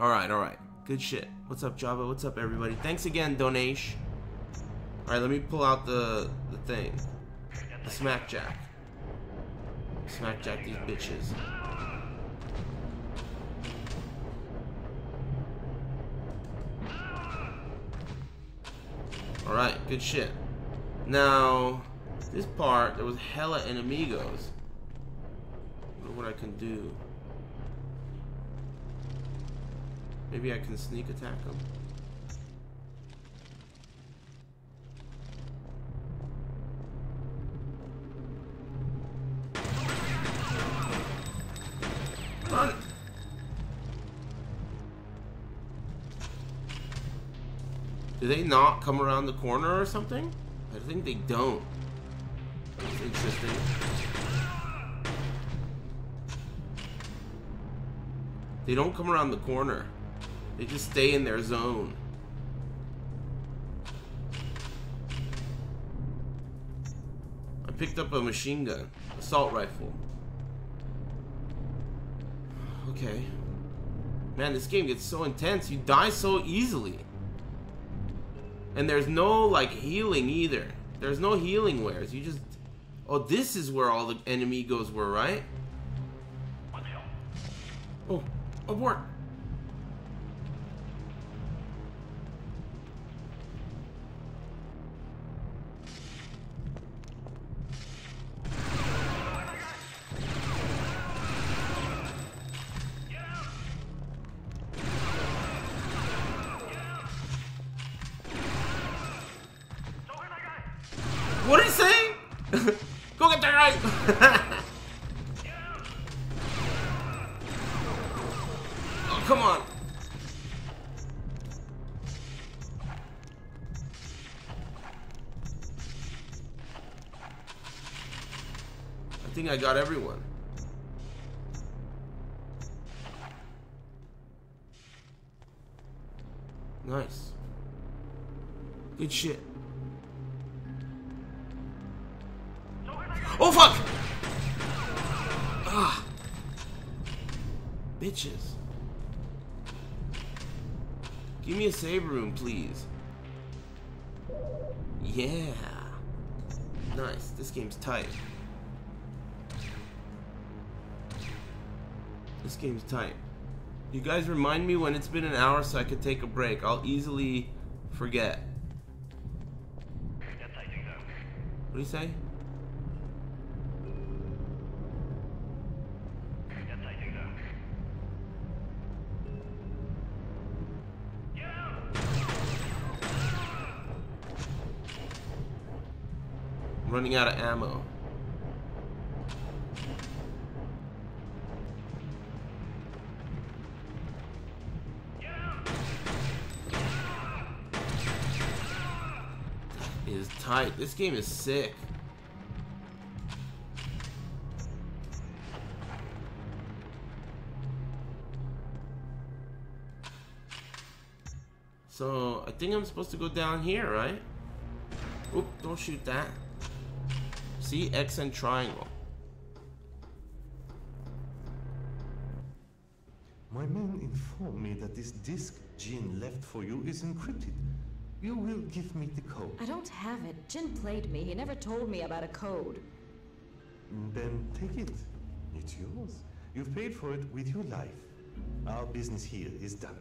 Alright, alright. Good shit. What's up, Java? What's up, everybody? Thanks again, Donesh. Alright, let me pull out the thing. The smackjack. Smackjack these bitches. Alright, good shit. Now, this part, there was hella enemigos. I wonder what I can do. Maybe I can sneak attack them. Run! Do they not come around the corner or something? I think they don't. That's interesting. They don't come around the corner. They just stay in their zone. I picked up a machine gun. Assault rifle. Okay. Man, this game gets so intense. You die so easily. And there's no, like, healing either. There's no healing wares. You just... Oh, this is where all the enemigos were, right? Oh, abort! What did he say? Go get that guy! Come on. I think I got everyone. Nice. Good shit. Oh fuck! Ah. Bitches. Give me a save room, please. Yeah. Nice. This game's tight. This game's tight. You guys remind me when it's been an hour so I could take a break. I'll easily forget. What do you say? Running out of ammo. That is tight. This game is sick. So, I think I'm supposed to go down here, right? Oop, don't shoot that. See, X and triangle. My men informed me that this disc Jin left for you is encrypted. You will give me the code. I don't have it. Jin played me. He never told me about a code. Then take it. It's yours. You've paid for it with your life. Our business here is done.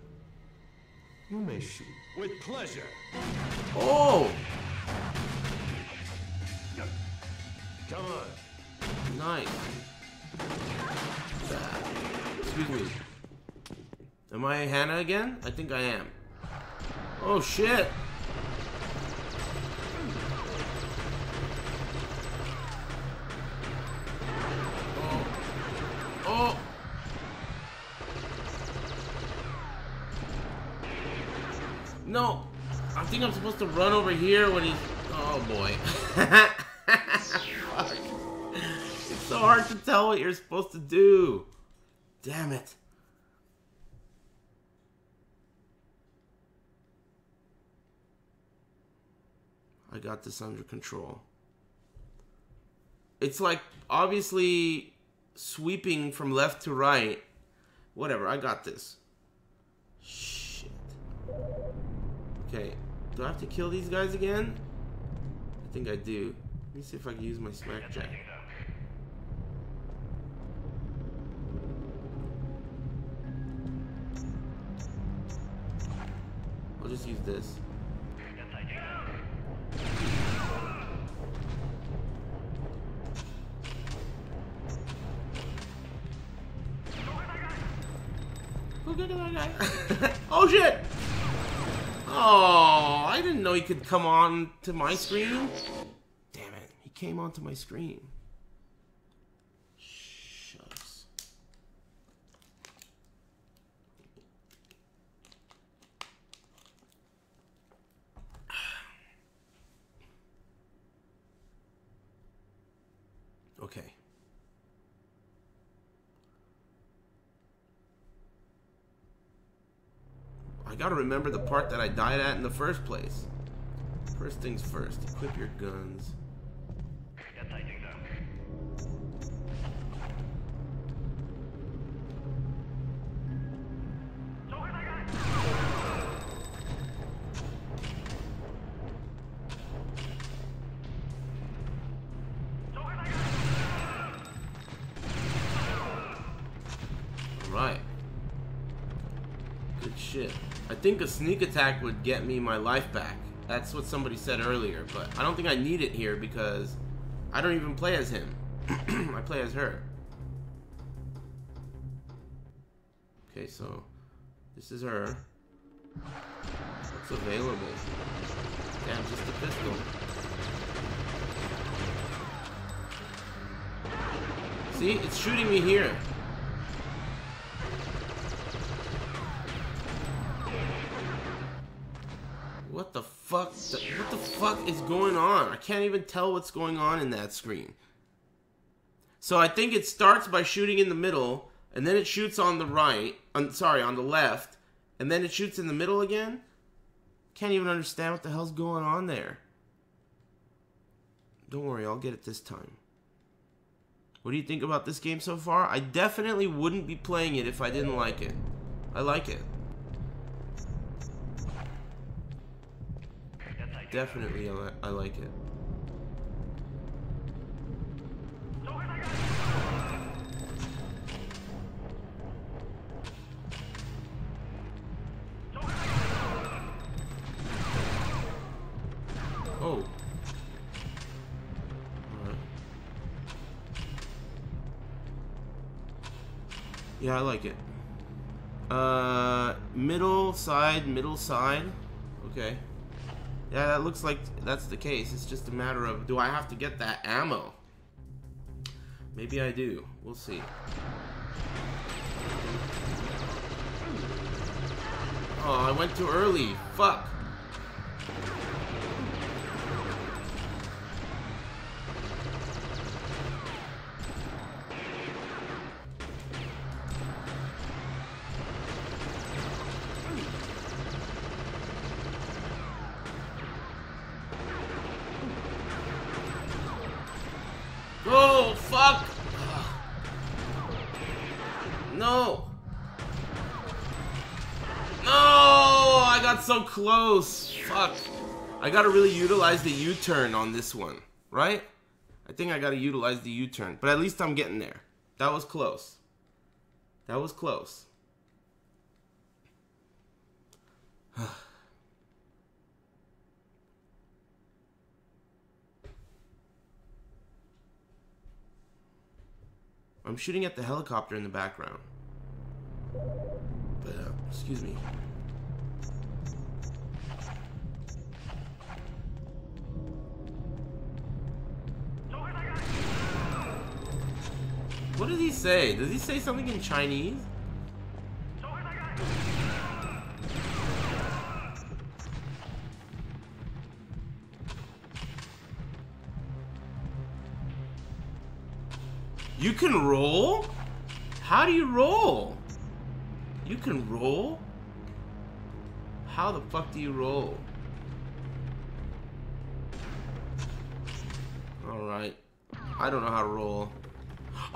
You may shoot. With pleasure. Oh! Come on. Nice. Excuse me. Am I Hannah again? I think I am. Oh shit. Oh. Oh. No. I think I'm supposed to run over here when he's... Oh boy. It's so hard to tell what you're supposed to do. Damn it. I got this under control. It's like obviously sweeping from left to right. Whatever, I got this. Shit. Okay, do I have to kill these guys again? I think I do. Let me see if I can use my smack jack. I'll just use this. Oh shit! Oh, I didn't know he could come on to my screen. Came onto my screen. Shucks. Okay. I gotta remember the part that I died at in the first place. First things first, equip your guns. I think. Alright. Good shit. I think a sneak attack would get me my life back. That's what somebody said earlier, but I don't think I need it here because I don't even play as him. I play as her. Okay, so this is her. What's available? Damn, just a pistol. See, it's shooting me here. What the fuck? What the fuck is going on? I can't even tell what's going on in that screen. So I think it starts by shooting in the middle, and then it shoots on the right. I'm sorry, on the left, and then it shoots in the middle again. Can't even understand what the hell's going on there. Don't worry, I'll get it this time. What do you think about this game so far? I definitely wouldn't be playing it if I didn't like it. I like it. Definitely, I like it. Oh. All right. Yeah, I like it. Middle side, middle side. Okay. Yeah, that looks like that's the case. It's just a matter of, do I have to get that ammo? Maybe I do. We'll see. Oh, I went too early. Fuck. So close. Fuck. I gotta really utilize the U-turn on this one, right? I think I gotta utilize the U-turn, but at least I'm getting there. That was close. That was close. I'm shooting at the helicopter in the background. But, excuse me. What does he say? Does he say something in Chinese? You can roll? How do you roll? You can roll? How the fuck do you roll? Alright. I don't know how to roll.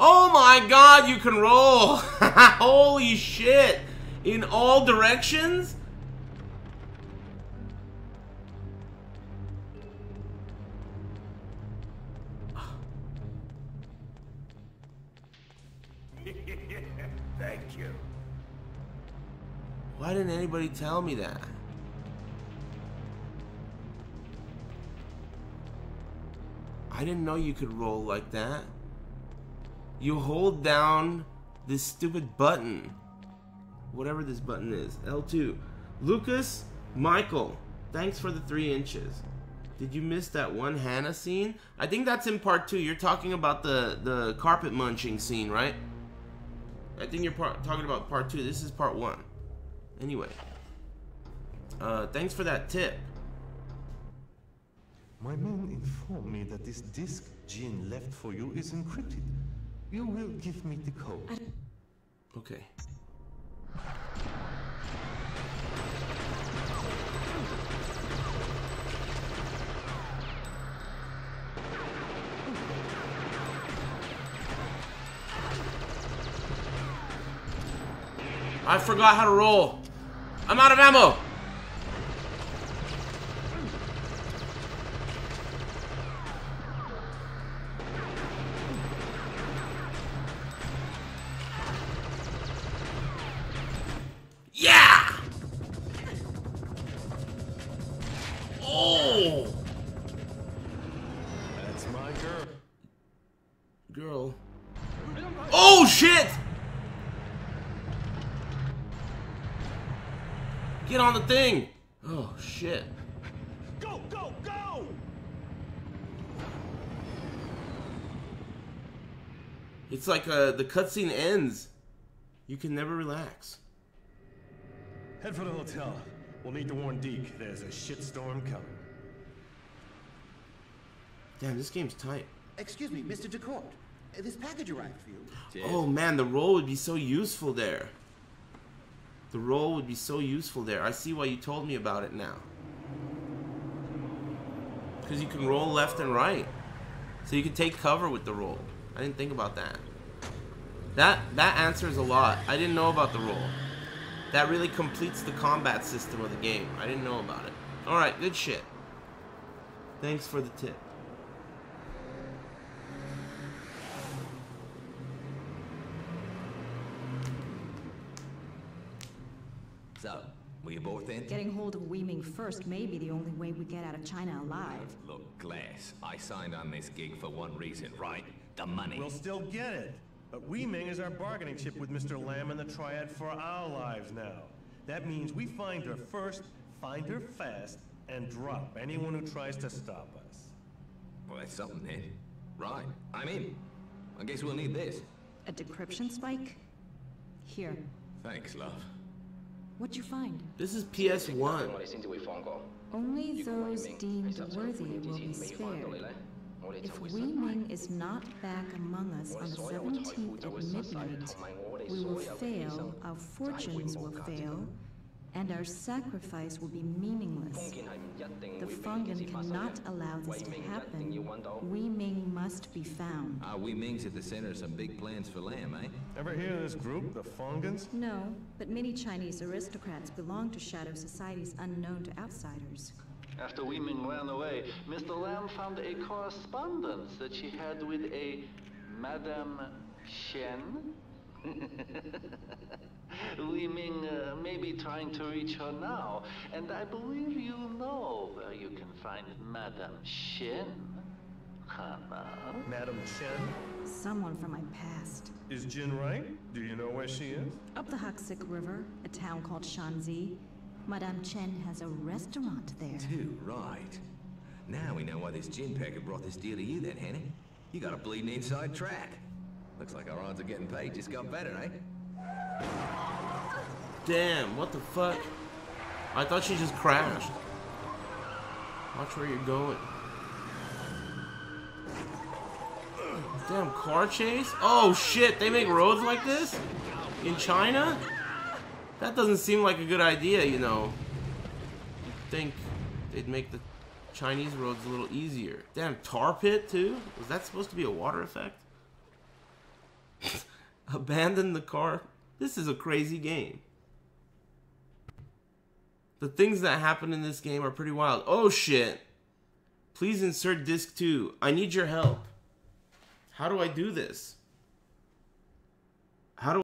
Oh my god, you can roll! Holy shit! In all directions? Thank you. Why didn't anybody tell me that? I didn't know you could roll like that. You hold down this stupid button. Whatever this button is. L2. Lucas Michael, thanks for the 3 inches. Did you miss that one Hannah scene? I think that's in part 2. You're talking about the carpet munching scene, right? I think you're talking about part 2. This is part 1. Anyway. Thanks for that tip. My men informed me that this disc Jean left for you is encrypted. You will give me the code. Okay. I forgot how to roll. I'm out of ammo. girl. Oh shit! Get on the thing! Oh shit. Go, go, go! It's like the cutscene ends. You can never relax. Head for the hotel. We'll need to warn Deke. There's a shitstorm coming. Damn, this game's tight. Excuse me, Mr. DeCourt. This package arrived for you. Cheers. Oh man, the roll would be so useful there. The roll would be so useful there. I see why you told me about it now. Because you can roll left and right. So you can take cover with the roll. I didn't think about that. That answers a lot. I didn't know about the roll. That really completes the combat system of the game. I didn't know about it. Alright, good shit. Thanks for the tip. So, were you both in? Getting hold of Wei Ming first may be the only way we get out of China alive. Look, Glass, I signed on this gig for one reason, right? The money. We'll still get it. But Wei Ming is our bargaining chip with Mr. Lam and the Triad for our lives now. That means we find her first, find her fast, and drop anyone who tries to stop us. Well, that's something, then. Right, I'm in. I guess we'll need this. A decryption spike? Here. Thanks, love. What'd you find? This is PS1. Only those deemed worthy will be spared. If Wei Ming is not back among us on the 17th at midnight, we will fail, our fortunes will fail, and our sacrifice will be meaningless. The Fungan cannot allow this to happen. Wei Ming must be found. Wei Ming's at the center of some big plans for Lam, eh? Ever hear of this group, the Fungans? No, but many Chinese aristocrats belong to shadow societies unknown to outsiders. After Wei Ming ran away, Mr. Lam found a correspondence that she had with a Madame Chen. Wei Ming may be trying to reach her now, and I believe you know where you can find Madame Chen. Hannah? Madame Chen? Someone from my past. Is Jin right? Do you know where she is? Up the Huxic River, a town called Shanzi. Madame Chen has a restaurant there. Too right. Now we know why this gin packet brought this deal to you then, Henny. You got a bleeding inside track. Looks like our odds of getting paid just got better, eh? Damn, what the fuck? I thought she just crashed. Watch where you're going. Damn, car chase? Oh shit, they make roads like this? In China? That doesn't seem like a good idea, you know. You'd think they'd make the Chinese roads a little easier. Damn, tar pit too? Was that supposed to be a water effect? Abandon the car? This is a crazy game. The things that happen in this game are pretty wild. Oh shit. Please insert disc 2. I need your help. How do I do this?